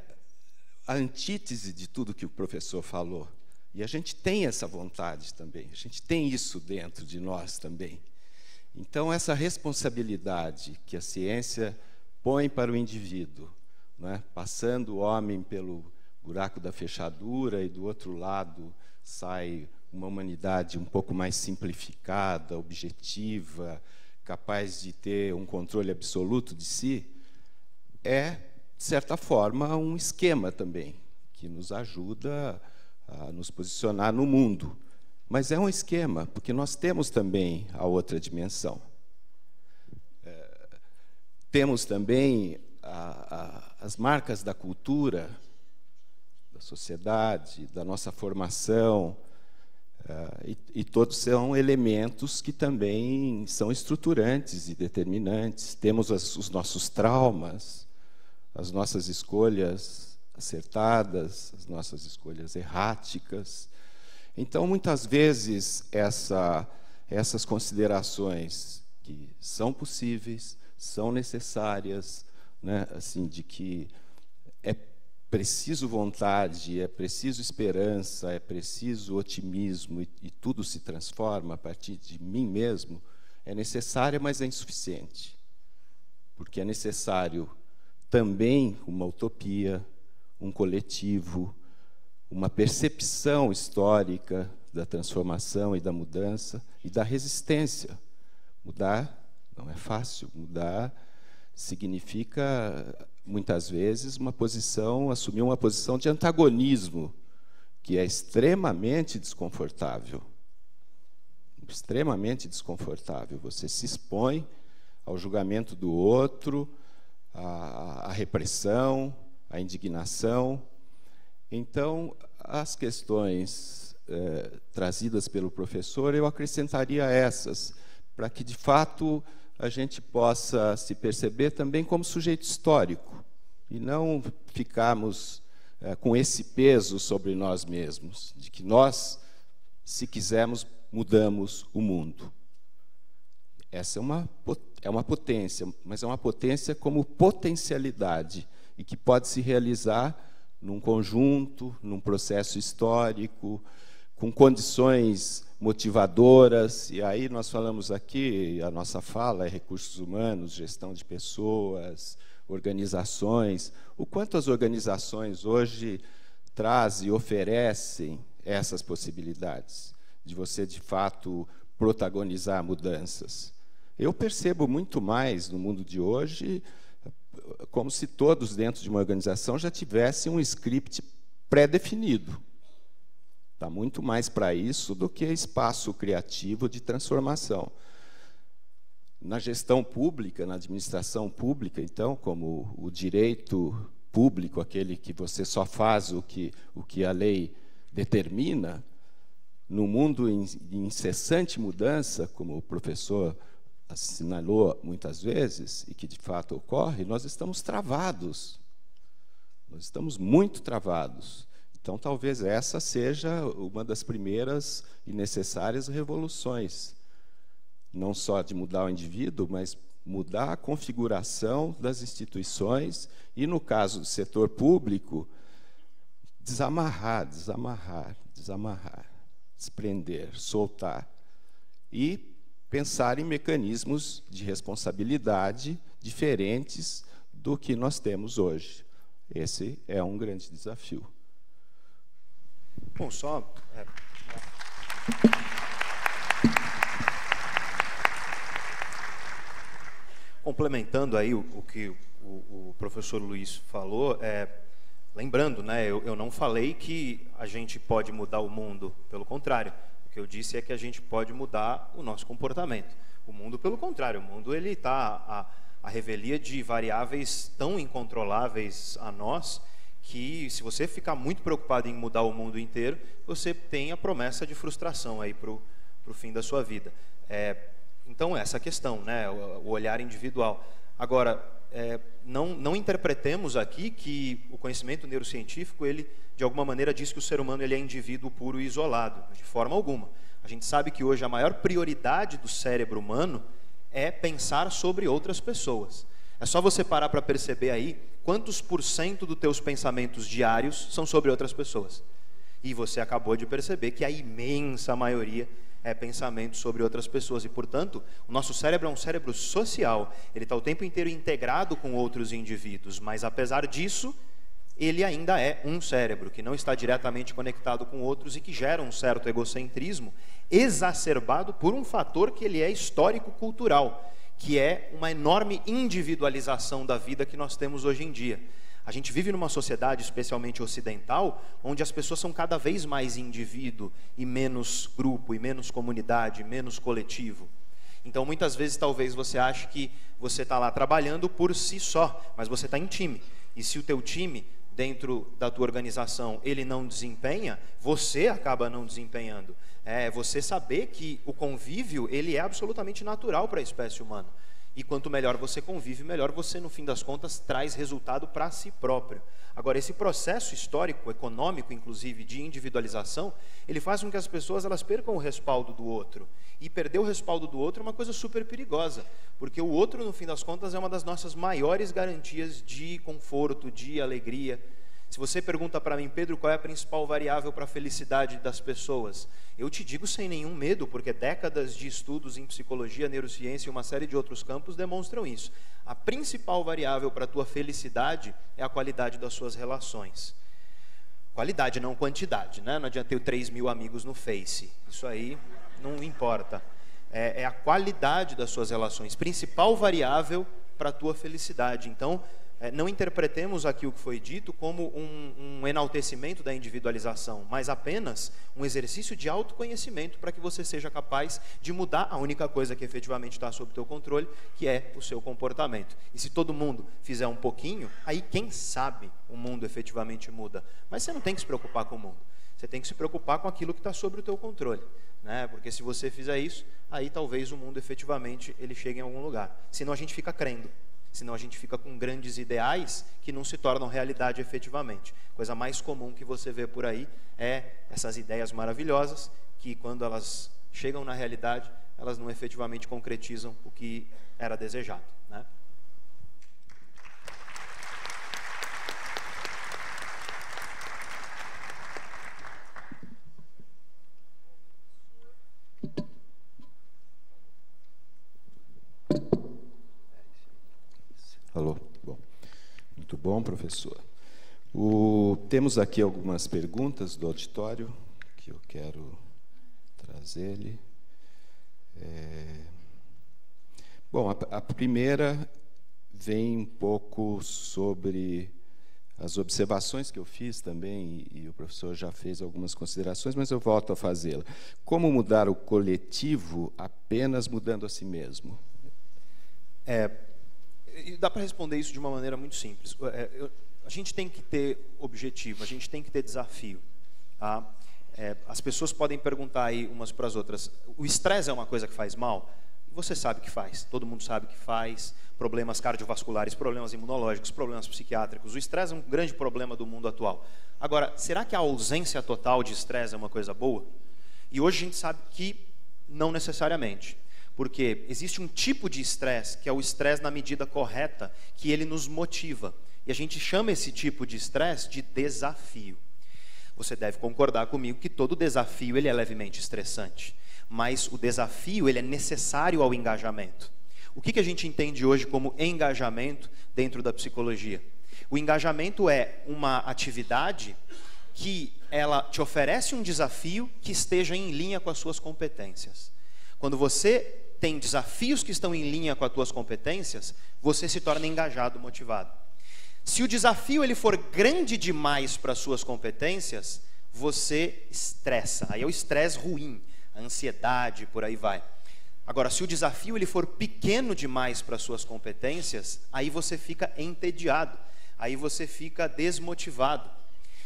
a antítese de tudo que o professor falou. E a gente tem essa vontade também, a gente tem isso dentro de nós também. Então, essa responsabilidade que a ciência põe para o indivíduo, né, passando o homem pelo buraco da fechadura e do outro lado sai uma humanidade um pouco mais simplificada, objetiva, capaz de ter um controle absoluto de si, é, de certa forma, um esquema também, que nos ajuda a nos posicionar no mundo. Mas é um esquema, porque nós temos também a outra dimensão. Temos também as marcas da cultura, da sociedade, da nossa formação, e todos são elementos que também são estruturantes e determinantes. Temos os nossos traumas, as nossas escolhas acertadas, as nossas escolhas erráticas. Então, muitas vezes, essas considerações que são possíveis, são necessárias, né, assim, de que é preciso vontade, é preciso esperança, é preciso otimismo, e tudo se transforma a partir de mim mesmo, é necessária, mas é insuficiente. Porque é necessário também uma utopia, um coletivo, uma percepção histórica da transformação e da mudança e da resistência. Mudar não é fácil, mudar significa, muitas vezes, uma posição, assumir uma posição de antagonismo, que é extremamente desconfortável. Extremamente desconfortável. Você se expõe ao julgamento do outro, à repressão, à indignação. Então, as questões trazidas pelo professor, eu acrescentaria essas, para que, de fato, a gente possa se perceber também como sujeito histórico e não ficarmos com esse peso sobre nós mesmos, de que nós, se quisermos, mudamos o mundo. Essa é uma potência, mas é uma potência como potencialidade e que pode se realizar num conjunto, num processo histórico, com condições motivadoras, e aí nós falamos aqui, a nossa fala é recursos humanos, gestão de pessoas, organizações, o quanto as organizações hoje trazem e oferecem essas possibilidades de você, de fato, protagonizar mudanças. Eu percebo muito mais no mundo de hoje como se todos dentro de uma organização já tivessem um script pré-definido. Está muito mais para isso do que espaço criativo de transformação. Na gestão pública, na administração pública, então, como o direito público, aquele que você só faz o que a lei determina, no mundo em incessante mudança, como o professor assinalou muitas vezes, e que de fato ocorre, nós estamos travados. Nós estamos muito travados. Então, talvez essa seja uma das primeiras e necessárias revoluções, não só de mudar o indivíduo, mas mudar a configuração das instituições e, no caso do setor público, desamarrar, desamarrar, desamarrar, desprender, soltar e pensar em mecanismos de responsabilidade diferentes do que nós temos hoje. Esse é um grande desafio. Bom, só... Complementando aí o que o professor Luiz falou, lembrando, né, eu não falei que a gente pode mudar o mundo, pelo contrário. O que eu disse é que a gente pode mudar o nosso comportamento. O mundo, pelo contrário, o mundo está à revelia de variáveis tão incontroláveis a nós que, se você ficar muito preocupado em mudar o mundo inteiro, você tem a promessa de frustração aí para o fim da sua vida. Então, essa questão, né, o olhar individual. Agora, não interpretemos aqui que o conhecimento neurocientífico, ele, de alguma maneira, diz que o ser humano ele é indivíduo puro e isolado, de forma alguma. A gente sabe que hoje a maior prioridade do cérebro humano é pensar sobre outras pessoas. É só você parar para perceber aí quantos % dos teus pensamentos diários são sobre outras pessoas. E você acabou de perceber que a imensa maioria é pensamento sobre outras pessoas. E, portanto, o nosso cérebro é um cérebro social. Ele está o tempo inteiro integrado com outros indivíduos, mas, apesar disso, ele ainda é um cérebro que não está diretamente conectado com outros e que gera um certo egocentrismo exacerbado por um fator que ele é histórico-cultural, que é uma enorme individualização da vida que nós temos hoje em dia. A gente vive numa sociedade, especialmente ocidental, onde as pessoas são cada vez mais indivíduo e menos grupo, e menos comunidade, e menos coletivo. Então, muitas vezes, talvez você ache que você está lá trabalhando por si só, mas você está em time. E se o teu time, dentro da tua organização, ele não desempenha, você acaba não desempenhando. É você saber que o convívio ele é absolutamente natural para a espécie humana. E quanto melhor você convive, melhor você, no fim das contas, traz resultado para si próprio. Agora, esse processo histórico, econômico, inclusive, de individualização, ele faz com que as pessoas elas percam o respaldo do outro. E perder o respaldo do outro é uma coisa super perigosa, porque o outro, no fim das contas, é uma das nossas maiores garantias de conforto, de alegria. Se você pergunta para mim, Pedro, qual é a principal variável para a felicidade das pessoas? Eu te digo sem nenhum medo, porque décadas de estudos em psicologia, neurociência e uma série de outros campos demonstram isso. A principal variável para a tua felicidade é a qualidade das suas relações. Qualidade, não quantidade, né? Não adianta ter 3.000 amigos no Face. Isso aí não importa. É a qualidade das suas relações, principal variável para a tua felicidade. Então, não interpretemos aqui o que foi dito como um enaltecimento da individualização, mas apenas um exercício de autoconhecimento para que você seja capaz de mudar a única coisa que efetivamente está sob o teu controle, que é o seu comportamento. E se todo mundo fizer um pouquinho, aí quem sabe o mundo efetivamente muda. Mas você não tem que se preocupar com o mundo. Você tem que se preocupar com aquilo que está sob o teu controle, né? Porque se você fizer isso, aí talvez o mundo efetivamente ele chegue em algum lugar. Senão a gente fica crendo. Senão a gente fica com grandes ideais que não se tornam realidade efetivamente. A coisa mais comum que você vê por aí é essas ideias maravilhosas que, quando elas chegam na realidade, elas não efetivamente concretizam o que era desejado, né? Alô, bom. Muito bom, professor. Temos aqui algumas perguntas do auditório que eu quero trazer-lhe. Bom, a primeira vem um pouco sobre as observações que eu fiz também, e o professor já fez algumas considerações, mas eu volto a fazê-la. Como mudar o coletivo apenas mudando a si mesmo? Dá para responder isso de uma maneira muito simples. A gente tem que ter objetivo, a gente tem que ter desafio, tá? As pessoas podem perguntar aí umas para as outras. O estresse é uma coisa que faz mal? Você sabe que faz, todo mundo sabe que faz. Problemas cardiovasculares, problemas imunológicos, problemas psiquiátricos. O estresse é um grande problema do mundo atual. Agora, será que a ausência total de estresse é uma coisa boa? E hoje a gente sabe que não necessariamente. Porque existe um tipo de estresse, que é o estresse na medida correta, que ele nos motiva. E a gente chama esse tipo de estresse de desafio. Você deve concordar comigo que todo desafio ele é levemente estressante. Mas o desafio ele é necessário ao engajamento. O que a gente entende hoje como engajamento dentro da psicologia? O engajamento é uma atividade que ela te oferece um desafio que esteja em linha com as suas competências. Quando você tem desafios que estão em linha com as suas competências, você se torna engajado, motivado. Se o desafio ele for grande demais para as suas competências, você estressa. Aí é o estresse ruim, a ansiedade, por aí vai. Agora, se o desafio ele for pequeno demais para as suas competências, aí você fica entediado, aí você fica desmotivado.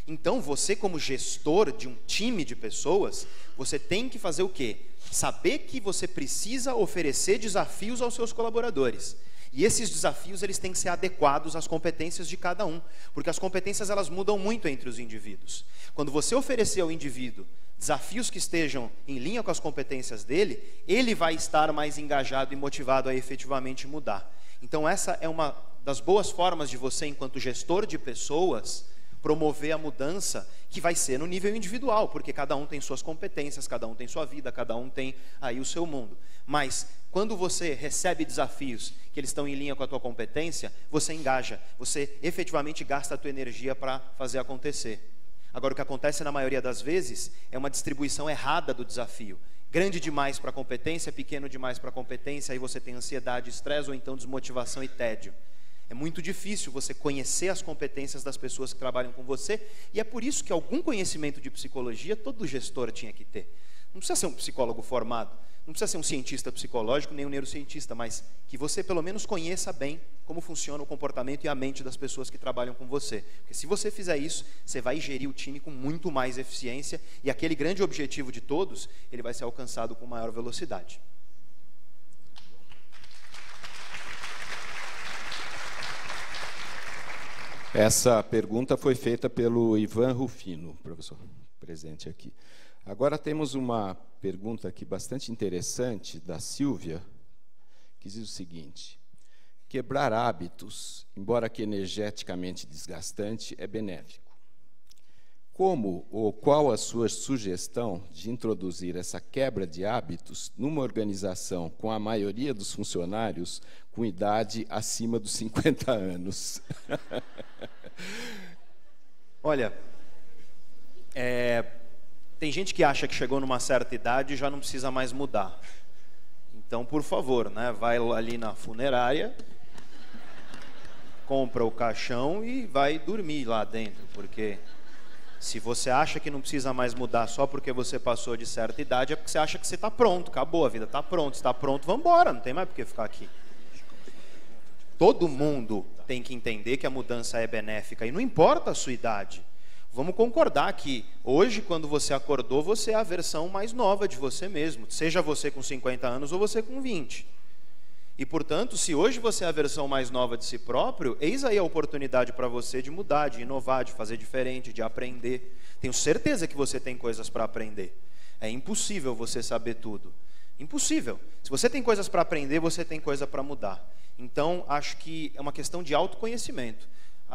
Então, você como gestor de um time de pessoas, você tem que fazer o quê? Saber que você precisa oferecer desafios aos seus colaboradores. E esses desafios eles têm que ser adequados às competências de cada um, porque as competências elas mudam muito entre os indivíduos. Quando você oferecer ao indivíduo desafios que estejam em linha com as competências dele, ele vai estar mais engajado e motivado a efetivamente mudar. Então essa é uma das boas formas de você, enquanto gestor de pessoas, promover a mudança que vai ser no nível individual, porque cada um tem suas competências, cada um tem sua vida, cada um tem aí o seu mundo. Mas quando você recebe desafios que eles estão em linha com a tua competência, você engaja, você efetivamente gasta a tua energia para fazer acontecer. Agora, o que acontece na maioria das vezes é uma distribuição errada do desafio. Grande demais para a competência, pequeno demais para a competência, aí você tem ansiedade, estresse ou então desmotivação e tédio. É muito difícil você conhecer as competências das pessoas que trabalham com você, e é por isso que algum conhecimento de psicologia todo gestor tinha que ter. Não precisa ser um psicólogo formado, não precisa ser um cientista psicológico, nem um neurocientista, mas que você pelo menos conheça bem como funciona o comportamento e a mente das pessoas que trabalham com você. Porque se você fizer isso, você vai gerir o time com muito mais eficiência, e aquele grande objetivo de todos, ele vai ser alcançado com maior velocidade. Essa pergunta foi feita pelo Ivan Rufino, professor presente aqui. Agora temos uma pergunta aqui bastante interessante da Silvia, que diz o seguinte: quebrar hábitos, embora que energeticamente desgastante, é benéfico. Como ou qual a sua sugestão de introduzir essa quebra de hábitos numa organização com a maioria dos funcionários com idade acima dos 50 anos? Olha, tem gente que acha que chegou numa certa idade e já não precisa mais mudar. Então, por favor, né, vai ali na funerária, compra o caixão e vai dormir lá dentro, porque se você acha que não precisa mais mudar só porque você passou de certa idade, é porque você acha que você está pronto, acabou a vida, está pronto, vamos embora, não tem mais por que ficar aqui. Todo mundo tem que entender que a mudança é benéfica, e não importa a sua idade. Vamos concordar que hoje, quando você acordou, você é a versão mais nova de você mesmo, seja você com 50 anos ou você com 20. E, portanto, se hoje você é a versão mais nova de si próprio, eis aí a oportunidade para você de mudar, de inovar, de fazer diferente, de aprender. Tenho certeza que você tem coisas para aprender. É impossível você saber tudo. Impossível. Se você tem coisas para aprender, você tem coisa para mudar. Então, acho que é uma questão de autoconhecimento.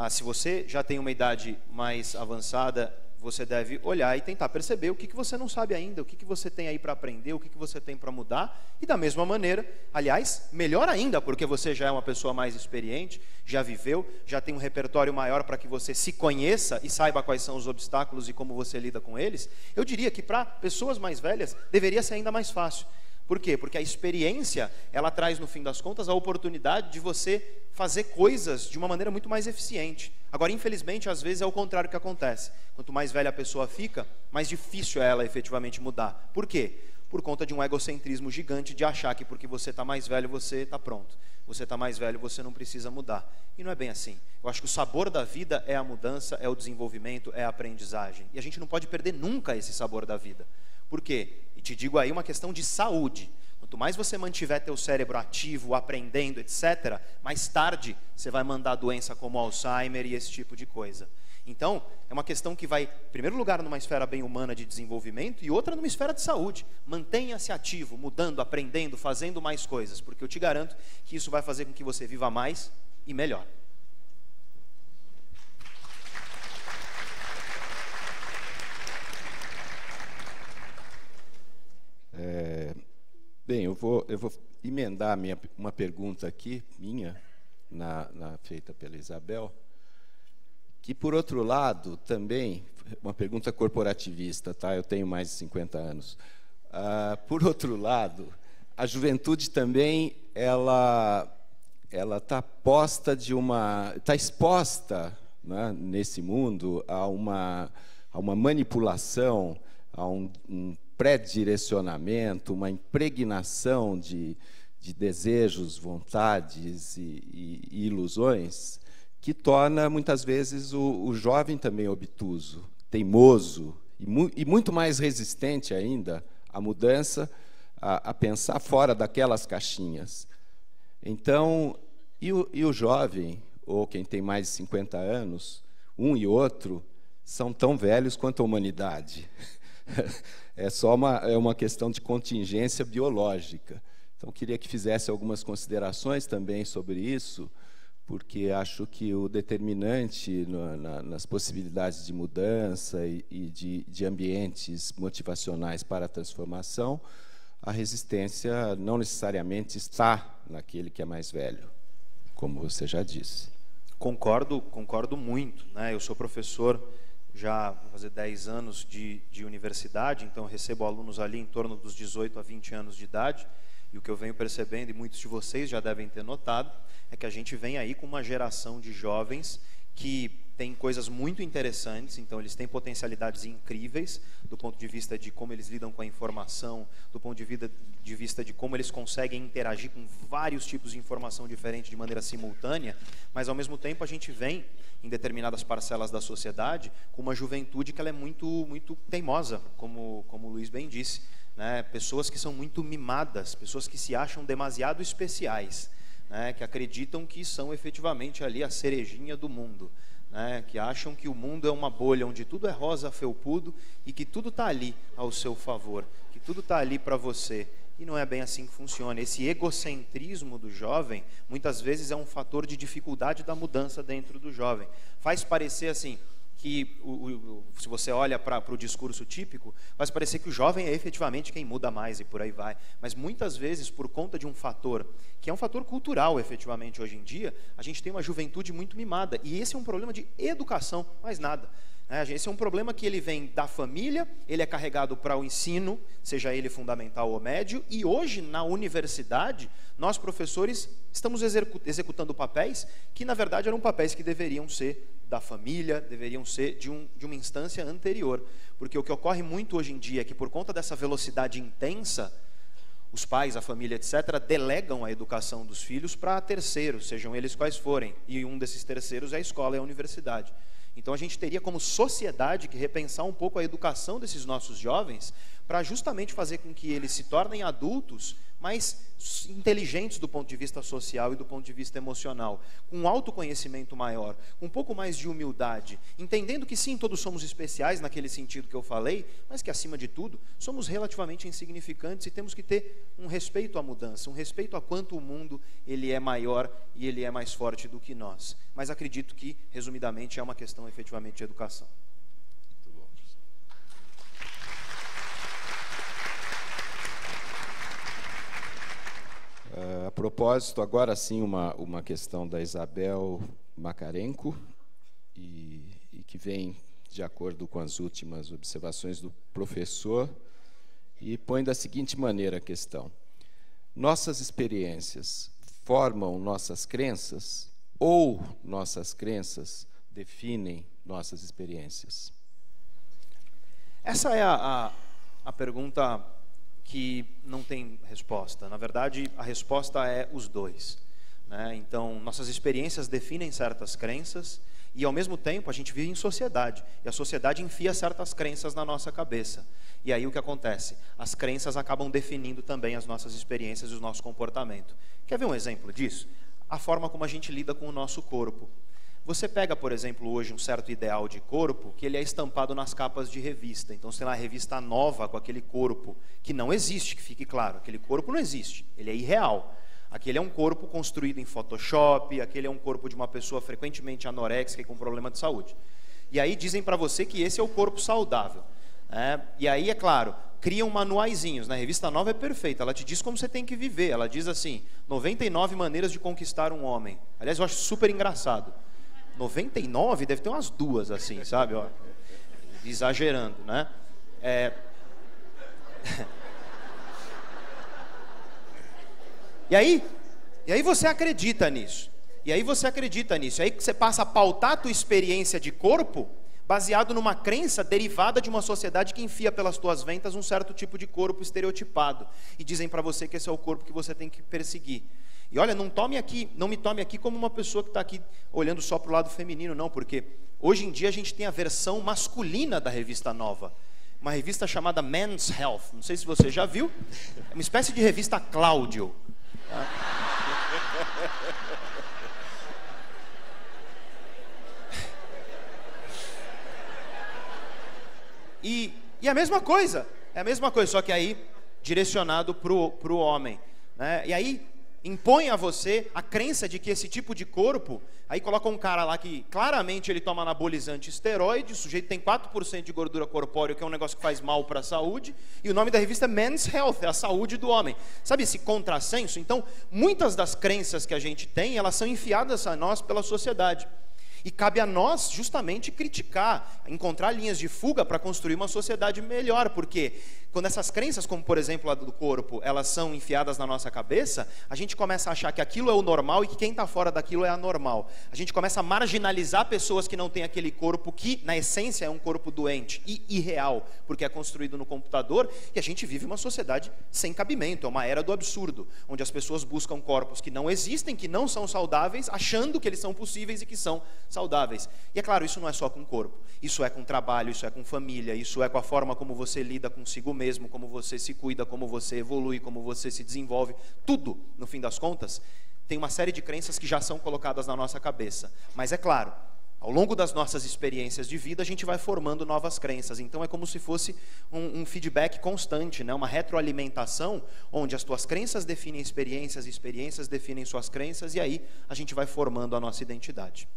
Se você já tem uma idade mais avançada, você deve olhar e tentar perceber o que você não sabe ainda, o que você tem aí para aprender, o que você tem para mudar. E da mesma maneira, aliás, melhor ainda, porque você já é uma pessoa mais experiente, já viveu, já tem um repertório maior para que você se conheça e saiba quais são os obstáculos e como você lida com eles. Eu diria que para pessoas mais velhas deveria ser ainda mais fácil. Por quê? Porque a experiência, ela traz, no fim das contas, a oportunidade de você fazer coisas de uma maneira muito mais eficiente. Agora, infelizmente, às vezes é o contrário que acontece. Quanto mais velha a pessoa fica, mais difícil é ela efetivamente mudar. Por quê? Por conta de um egocentrismo gigante de achar que porque você está mais velho, você está pronto. Você está mais velho, você não precisa mudar. E não é bem assim. Eu acho que o sabor da vida é a mudança, é o desenvolvimento, é a aprendizagem. E a gente não pode perder nunca esse sabor da vida. Por quê? E te digo aí uma questão de saúde. Quanto mais você mantiver teu cérebro ativo, aprendendo, etc., mais tarde você vai mandar doença como Alzheimer e esse tipo de coisa. Então, é uma questão que vai, em primeiro lugar, numa esfera bem humana de desenvolvimento e outra numa esfera de saúde. Mantenha-se ativo, mudando, aprendendo, fazendo mais coisas, porque eu te garanto que isso vai fazer com que você viva mais e melhor. Bem, eu vou emendar uma pergunta aqui, minha, feita pela Isabel, que, por outro lado, também, uma pergunta corporativista, tá? Eu tenho mais de 50 anos. Por outro lado, a juventude também ela está posta de uma, está exposta, né, nesse mundo a uma manipulação, a um pré-direcionamento, uma impregnação de desejos, vontades e ilusões, que torna, muitas vezes, o jovem também obtuso, teimoso e muito mais resistente ainda à mudança, a pensar fora daquelas caixinhas. Então, e o jovem, ou quem tem mais de 50 anos, um e outro, são tão velhos quanto a humanidade. É só uma questão de contingência biológica. Então, queria que fizesse algumas considerações também sobre isso, porque acho que o determinante nas possibilidades de mudança e de ambientes motivacionais para a transformação, a resistência não necessariamente está naquele que é mais velho, como você já disse. Concordo muito, né? Eu sou professor já vou fazer 10 anos de universidade, então recebo alunos ali em torno dos 18 a 20 anos de idade, e o que eu venho percebendo, e muitos de vocês já devem ter notado, é que a gente vem aí com uma geração de jovens que tem coisas muito interessantes, então eles têm potencialidades incríveis do ponto de vista de como eles lidam com a informação, do ponto de vista de como eles conseguem interagir com vários tipos de informação diferente de maneira simultânea, mas ao mesmo tempo a gente vem em determinadas parcelas da sociedade com uma juventude que ela é muito teimosa, como o Luiz bem disse, né? Pessoas que são muito mimadas, pessoas que se acham demasiado especiais, né? Que acreditam que são efetivamente ali a cerejinha do mundo, né? Que acham que o mundo é uma bolha onde tudo é rosa, felpudo, e que tudo está ali ao seu favor, que tudo está ali para você. E não é bem assim que funciona. Esse egocentrismo do jovem, muitas vezes, é um fator de dificuldade da mudança dentro do jovem. Faz parecer assim, que se você olha para o discurso típico, faz parecer que o jovem é efetivamente quem muda mais e por aí vai. Mas muitas vezes, por conta de um fator, que é um fator cultural, efetivamente, hoje em dia, a gente tem uma juventude muito mimada. E esse é um problema de educação, mais nada. Esse é um problema que ele vem da família, ele é carregado para o ensino, seja ele fundamental ou médio, e hoje, na universidade, nós, professores, estamos executando papéis que, na verdade, eram papéis que deveriam ser da família, deveriam ser de uma instância anterior. Porque o que ocorre muito hoje em dia é que, por conta dessa velocidade intensa, os pais, a família, etc., delegam a educação dos filhos para terceiros, sejam eles quais forem, e um desses terceiros é a escola e a universidade. Então, a gente teria como sociedade que repensar um pouco a educação desses nossos jovens para justamente fazer com que eles se tornem adultos mais inteligentes do ponto de vista social e do ponto de vista emocional, com um autoconhecimento maior, com um pouco mais de humildade, entendendo que sim, todos somos especiais naquele sentido que eu falei, mas que, acima de tudo, somos relativamente insignificantes e temos que ter um respeito à mudança, um respeito a quanto o mundo ele é maior e ele é mais forte do que nós. Mas acredito que, resumidamente, é uma questão efetivamente de educação. A propósito, agora sim, uma questão da Isabel Macarenko, e que vem de acordo com as últimas observações do professor, e põe da seguinte maneira a questão: nossas experiências formam nossas crenças ou nossas crenças definem nossas experiências? Essa é a pergunta que não tem resposta. Na verdade, a resposta é os dois, né? Então, nossas experiências definem certas crenças e, ao mesmo tempo, a gente vive em sociedade. E a sociedade enfia certas crenças na nossa cabeça. E aí o que acontece? As crenças acabam definindo também as nossas experiências e o nosso comportamento. Quer ver um exemplo disso? A forma como a gente lida com o nosso corpo. Você pega, por exemplo, hoje um certo ideal de corpo que ele é estampado nas capas de revista. Então, sei lá, a revista Nova com aquele corpo que não existe, que fique claro, aquele corpo não existe, ele é irreal. Aquele é um corpo construído em Photoshop, aquele é um corpo de uma pessoa frequentemente anoréxica e com problema de saúde. E aí dizem para você que esse é o corpo saudável. É, e aí, é claro, criam manuaizinhos, né? A revista Nova é perfeita, ela te diz como você tem que viver, ela diz assim, 99 maneiras de conquistar um homem. Aliás, eu acho super engraçado. 99, deve ter umas duas assim, sabe? Ó, exagerando, né? É... E aí você acredita nisso. E aí você passa a pautar a tua experiência de corpo baseado numa crença derivada de uma sociedade que enfia pelas tuas ventas um certo tipo de corpo estereotipado. E dizem para você que esse é o corpo que você tem que perseguir. E olha, não me tome aqui como uma pessoa que está aqui olhando só para o lado feminino, não, porque hoje em dia a gente tem a versão masculina da revista Nova. Uma revista chamada Men's Health. Não sei se você já viu. É uma espécie de revista Cláudio. Tá? E é a mesma coisa, só que aí direcionado para o homem, né? E aí impõe a você a crença de que esse tipo de corpo, aí coloca um cara lá que claramente ele toma anabolizante, esteroide, o sujeito tem 4% de gordura corpórea, que é um negócio que faz mal para a saúde, e o nome da revista é Men's Health, é a saúde do homem. Sabe esse contrassenso? Então, muitas das crenças que a gente tem, elas são enfiadas a nós pela sociedade. E cabe a nós, justamente, criticar, encontrar linhas de fuga para construir uma sociedade melhor, porque quando essas crenças, como por exemplo a do corpo, elas são enfiadas na nossa cabeça, a gente começa a achar que aquilo é o normal e que quem está fora daquilo é anormal. A gente começa a marginalizar pessoas que não têm aquele corpo que, na essência, é um corpo doente e irreal, porque é construído no computador, e a gente vive uma sociedade sem cabimento, é uma era do absurdo, onde as pessoas buscam corpos que não existem, que não são saudáveis, achando que eles são possíveis e que são saudáveis. E é claro, isso não é só com o corpo, isso é com trabalho, isso é com família, isso é com a forma como você lida consigo mesmo, como você se cuida, como você evolui, como você se desenvolve, tudo, no fim das contas, tem uma série de crenças que já são colocadas na nossa cabeça. Mas é claro, ao longo das nossas experiências de vida, a gente vai formando novas crenças, então é como se fosse um feedback constante, né? Uma retroalimentação, onde as tuas crenças definem experiências, experiências definem suas crenças, e aí a gente vai formando a nossa identidade.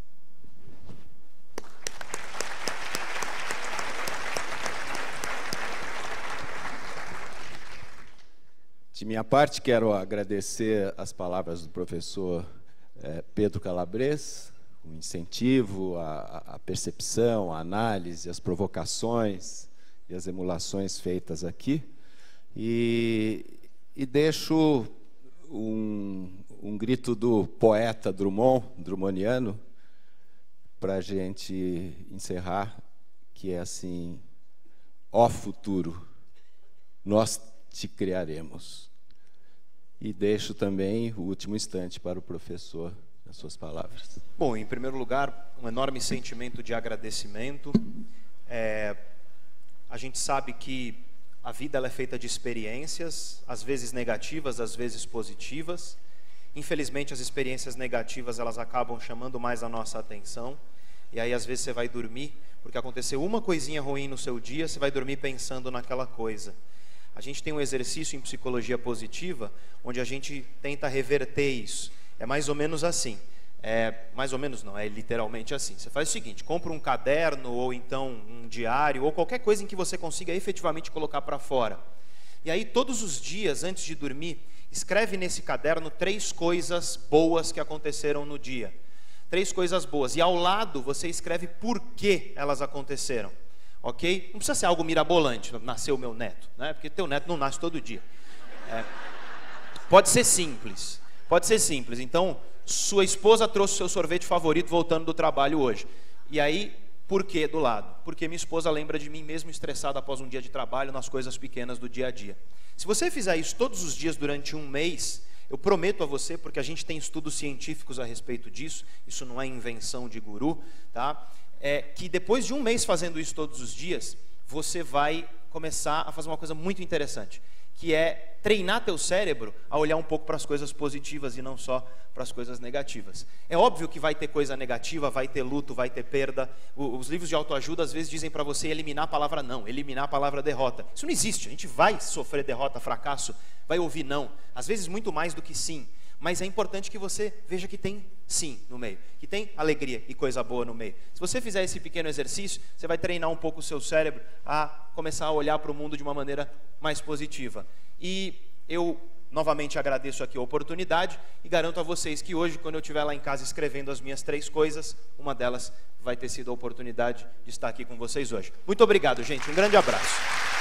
De minha parte, quero agradecer as palavras do professor Pedro Calabrez, o incentivo, a percepção, a análise, as provocações e as emulações feitas aqui. E deixo um grito do poeta drummondiano, para a gente encerrar, que é assim: ó futuro, nós te criaremos. E deixo também o último instante para o professor, as suas palavras. Bom, em primeiro lugar, um enorme sentimento de agradecimento. A gente sabe que a vida ela é feita de experiências, às vezes negativas, às vezes positivas. Infelizmente, as experiências negativas elas acabam chamando mais a nossa atenção. E aí, às vezes, você vai dormir, porque aconteceu uma coisinha ruim no seu dia, você vai dormir pensando naquela coisa. A gente tem um exercício em psicologia positiva, onde a gente tenta reverter isso. É mais ou menos assim. Mais ou menos não, é literalmente assim. Você faz o seguinte, compra um caderno, ou então um diário, ou qualquer coisa em que você consiga efetivamente colocar para fora. E aí, todos os dias, antes de dormir, escreve nesse caderno 3 coisas boas que aconteceram no dia. 3 coisas boas. E ao lado, você escreve por que elas aconteceram. Ok? Não precisa ser algo mirabolante, nasceu meu neto, né? Porque teu neto não nasce todo dia. Pode ser simples, pode ser simples. Então, sua esposa trouxe o seu sorvete favorito voltando do trabalho hoje. E aí, por quê do lado? Porque minha esposa lembra de mim mesmo estressada após um dia de trabalho nas coisas pequenas do dia a dia. Se você fizer isso todos os dias durante um mês, eu prometo a você, porque a gente tem estudos científicos a respeito disso, isso não é invenção de guru, tá? Que depois de um mês fazendo isso todos os dias, você vai começar a fazer uma coisa muito interessante, que é treinar teu cérebro a olhar um pouco para as coisas positivas e não só para as coisas negativas. É óbvio que vai ter coisa negativa, vai ter luto, vai ter perda. Os livros de autoajuda às vezes dizem para você eliminar a palavra não, eliminar a palavra derrota. Isso não existe, a gente vai sofrer derrota, fracasso, vai ouvir não, às vezes muito mais do que sim. Mas é importante que você veja que tem sim no meio, que tem alegria e coisa boa no meio. Se você fizer esse pequeno exercício, você vai treinar um pouco o seu cérebro a começar a olhar para o mundo de uma maneira mais positiva. E eu Novamente agradeço aqui a oportunidade e garanto a vocês que hoje, quando eu estiver lá em casa escrevendo as minhas 3 coisas, uma delas vai ter sido a oportunidade de estar aqui com vocês hoje. Muito obrigado, gente. Um grande abraço.